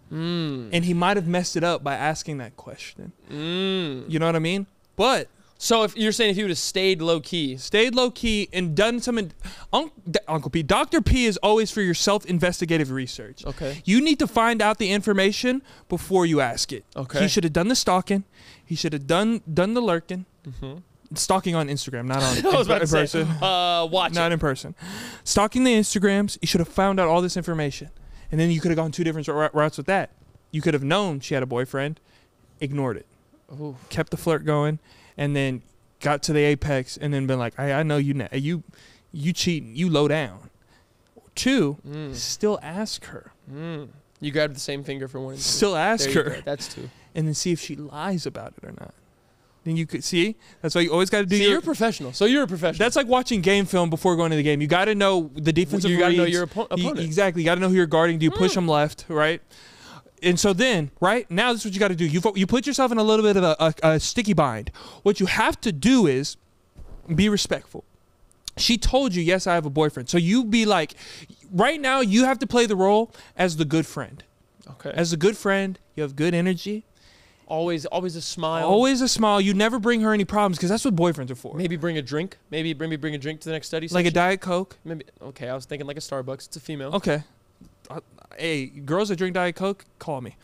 Mm. And he might have messed it up by asking that question. Mm. You know what I mean? But so if you're saying if he would have stayed low key, stayed low key and done something, un, Uncle P, Doctor P is always for your self-investigative research. Okay. You need to find out the information before you ask it. Okay. He should have done the stalking. He should have done done the lurking. Mm-hmm. Stalking on Instagram, not on I was about in to person. Say, uh, watch not it. in person. Stalking the Instagrams. You should have found out all this information. And then you could have gone two different routes with that. You could have known she had a boyfriend, ignored it, Ooh. kept the flirt going, and then got to the apex and then been like, hey, I know you na you you cheating, you low down. Two, mm. still ask her. Mm. You grabbed the same finger for one. Still ask her. That's two. And then see if she lies about it or not. Then you could see. That's why you always got to do. See, your, you're a professional, so you're a professional. That's like watching game film before going to the game. You got to know the defensive. You got to know your oppo opponent. You, exactly. You got to know who you're guarding. Do you mm. push them left, right? And so then, right now, this is what you got to do. You you put yourself in a little bit of a, a, a sticky bind. What you have to do is be respectful. She told you, yes, I have a boyfriend. So you be like, right now, you have to play the role as the good friend. Okay. As a good friend, you have good energy. Always, always a smile. Always a smile. You never bring her any problems because that's what boyfriends are for. Maybe bring a drink. Maybe bring me bring a drink to the next study session. Like a Diet Coke. Maybe. Okay, I was thinking like a Starbucks. It's a female. Okay. Uh, hey, girls that drink Diet Coke, call me.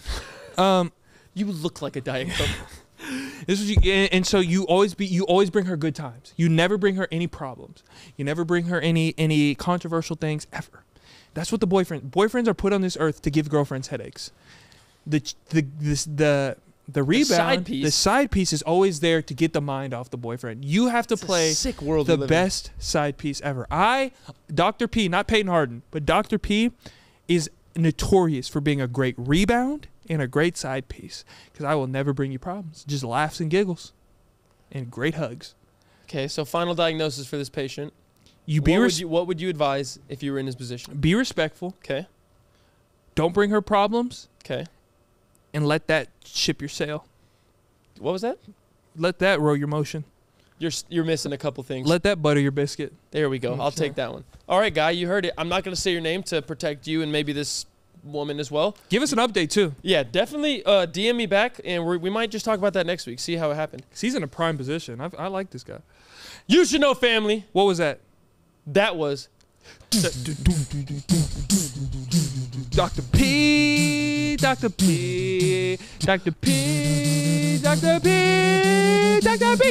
Um, you look like a Diet Coke. This is you, and, and so you always be you always bring her good times. You never bring her any problems. You never bring her any any controversial things ever. That's what the boyfriend boyfriends are put on this earth to give girlfriends headaches. The the this the. The rebound, the side, piece. the side piece is always there to get the mind off the boyfriend. You have to it's play sick world the best side piece ever. I, Doctor P, not Peyton Harden, but Doctor P is notorious for being a great rebound and a great side piece because I will never bring you problems. Just laughs and giggles and great hugs. Okay, so final diagnosis for this patient. You be what, would you, what would you advise if you were in his position? Be respectful. Okay. Don't bring her problems. Okay. And let that ship your sail. What was that? Let that roll your motion. You're you're missing a couple things. Let that butter your biscuit. There we go. Okay. I'll take that one. All right, guy, you heard it. I'm not going to say your name to protect you and maybe this woman as well. Give us an update, too. Yeah, definitely uh, D M me back, and we're, we might just talk about that next week, see how it happened. He's in a prime position. I've, I like this guy. You should know, family. What was that? That was... Doctor P, Doctor P, Doctor P, Doctor P, Doctor P,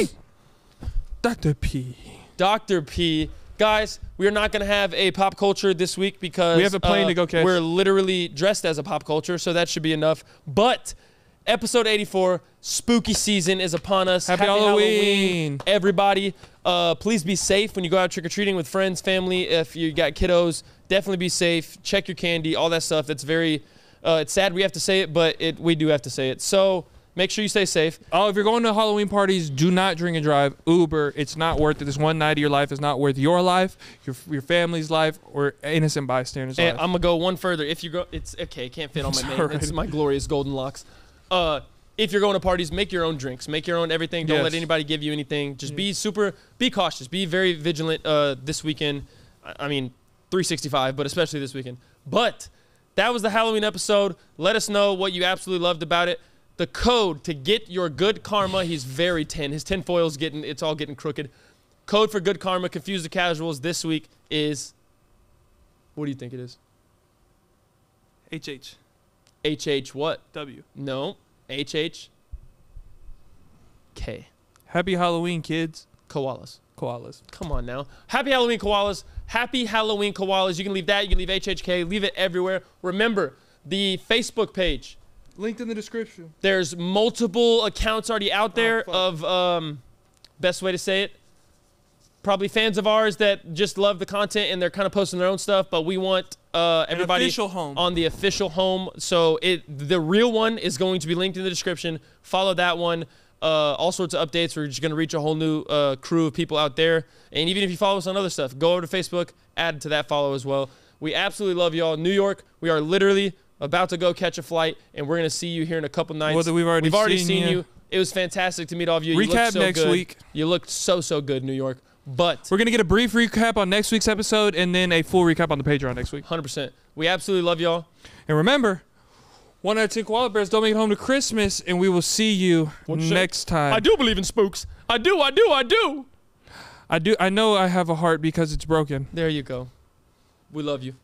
Doctor P, Doctor P. Guys, we are not going to have a pop culture this week because we have a plane uh, to go catch. We're literally dressed as a pop culture, so that should be enough. But Episode eighty-four, spooky season is upon us. Happy, Happy Halloween. Halloween, everybody. Uh, please be safe when you go out trick-or-treating with friends, family. If you got kiddos, definitely be safe. Check your candy, all that stuff. That's very, uh, it's sad we have to say it, but it we do have to say it. So make sure you stay safe. Oh, if you're going to Halloween parties, do not drink and drive. Uber, it's not worth it. This one night of your life is not worth your life, your your family's life, or innocent bystanders' and life. I'm gonna go one further. If you go, it's okay. Can't fit on my name. It's my glorious golden locks. Uh, if you're going to parties, make your own drinks, make your own everything. Don't yes. let anybody give you anything. Just be super, be cautious, be very vigilant. Uh, this weekend, I mean, three sixty-five, but especially this weekend. But that was the Halloween episode. Let us know what you absolutely loved about it. The code to get your good karma, he's very ten. His tinfoil's getting, it's all getting crooked. Code for good karma, confuse the casuals this week is, what do you think it is? H H. H H what? W. No. H H. K. Happy Halloween, kids. Koalas. Koalas. Come on now. Happy Halloween, koalas. Happy Halloween, koalas. You can leave that. You can leave H H K. Leave it everywhere. Remember, the Facebook page. Linked in the description. There's multiple accounts already out there oh, of, um, best way to say it, probably fans of ours that just love the content and they're kind of posting their own stuff, but we want uh, everybody home. on the official home. So it the real one is going to be linked in the description. Follow that one. Uh, all sorts of updates. We're just going to reach a whole new uh, crew of people out there. And even if you follow us on other stuff, go over to Facebook, add to that follow as well. We absolutely love y'all. New York, we are literally about to go catch a flight, and we're going to see you here in a couple nights. Well, we've already, we've already seen, seen you. you. It was fantastic to meet all of you. Recap you looked so next good. week. You looked so, so good, New York. But we're going to get a brief recap on next week's episode and then a full recap on the Patreon next week. one hundred percent. We absolutely love y'all. And remember, one out of ten koala bears don't make it home to Christmas, and we will see you What's next it? time. I do believe in spooks. I do, I do, I do. I do. I know I have a heart because it's broken. There you go. We love you.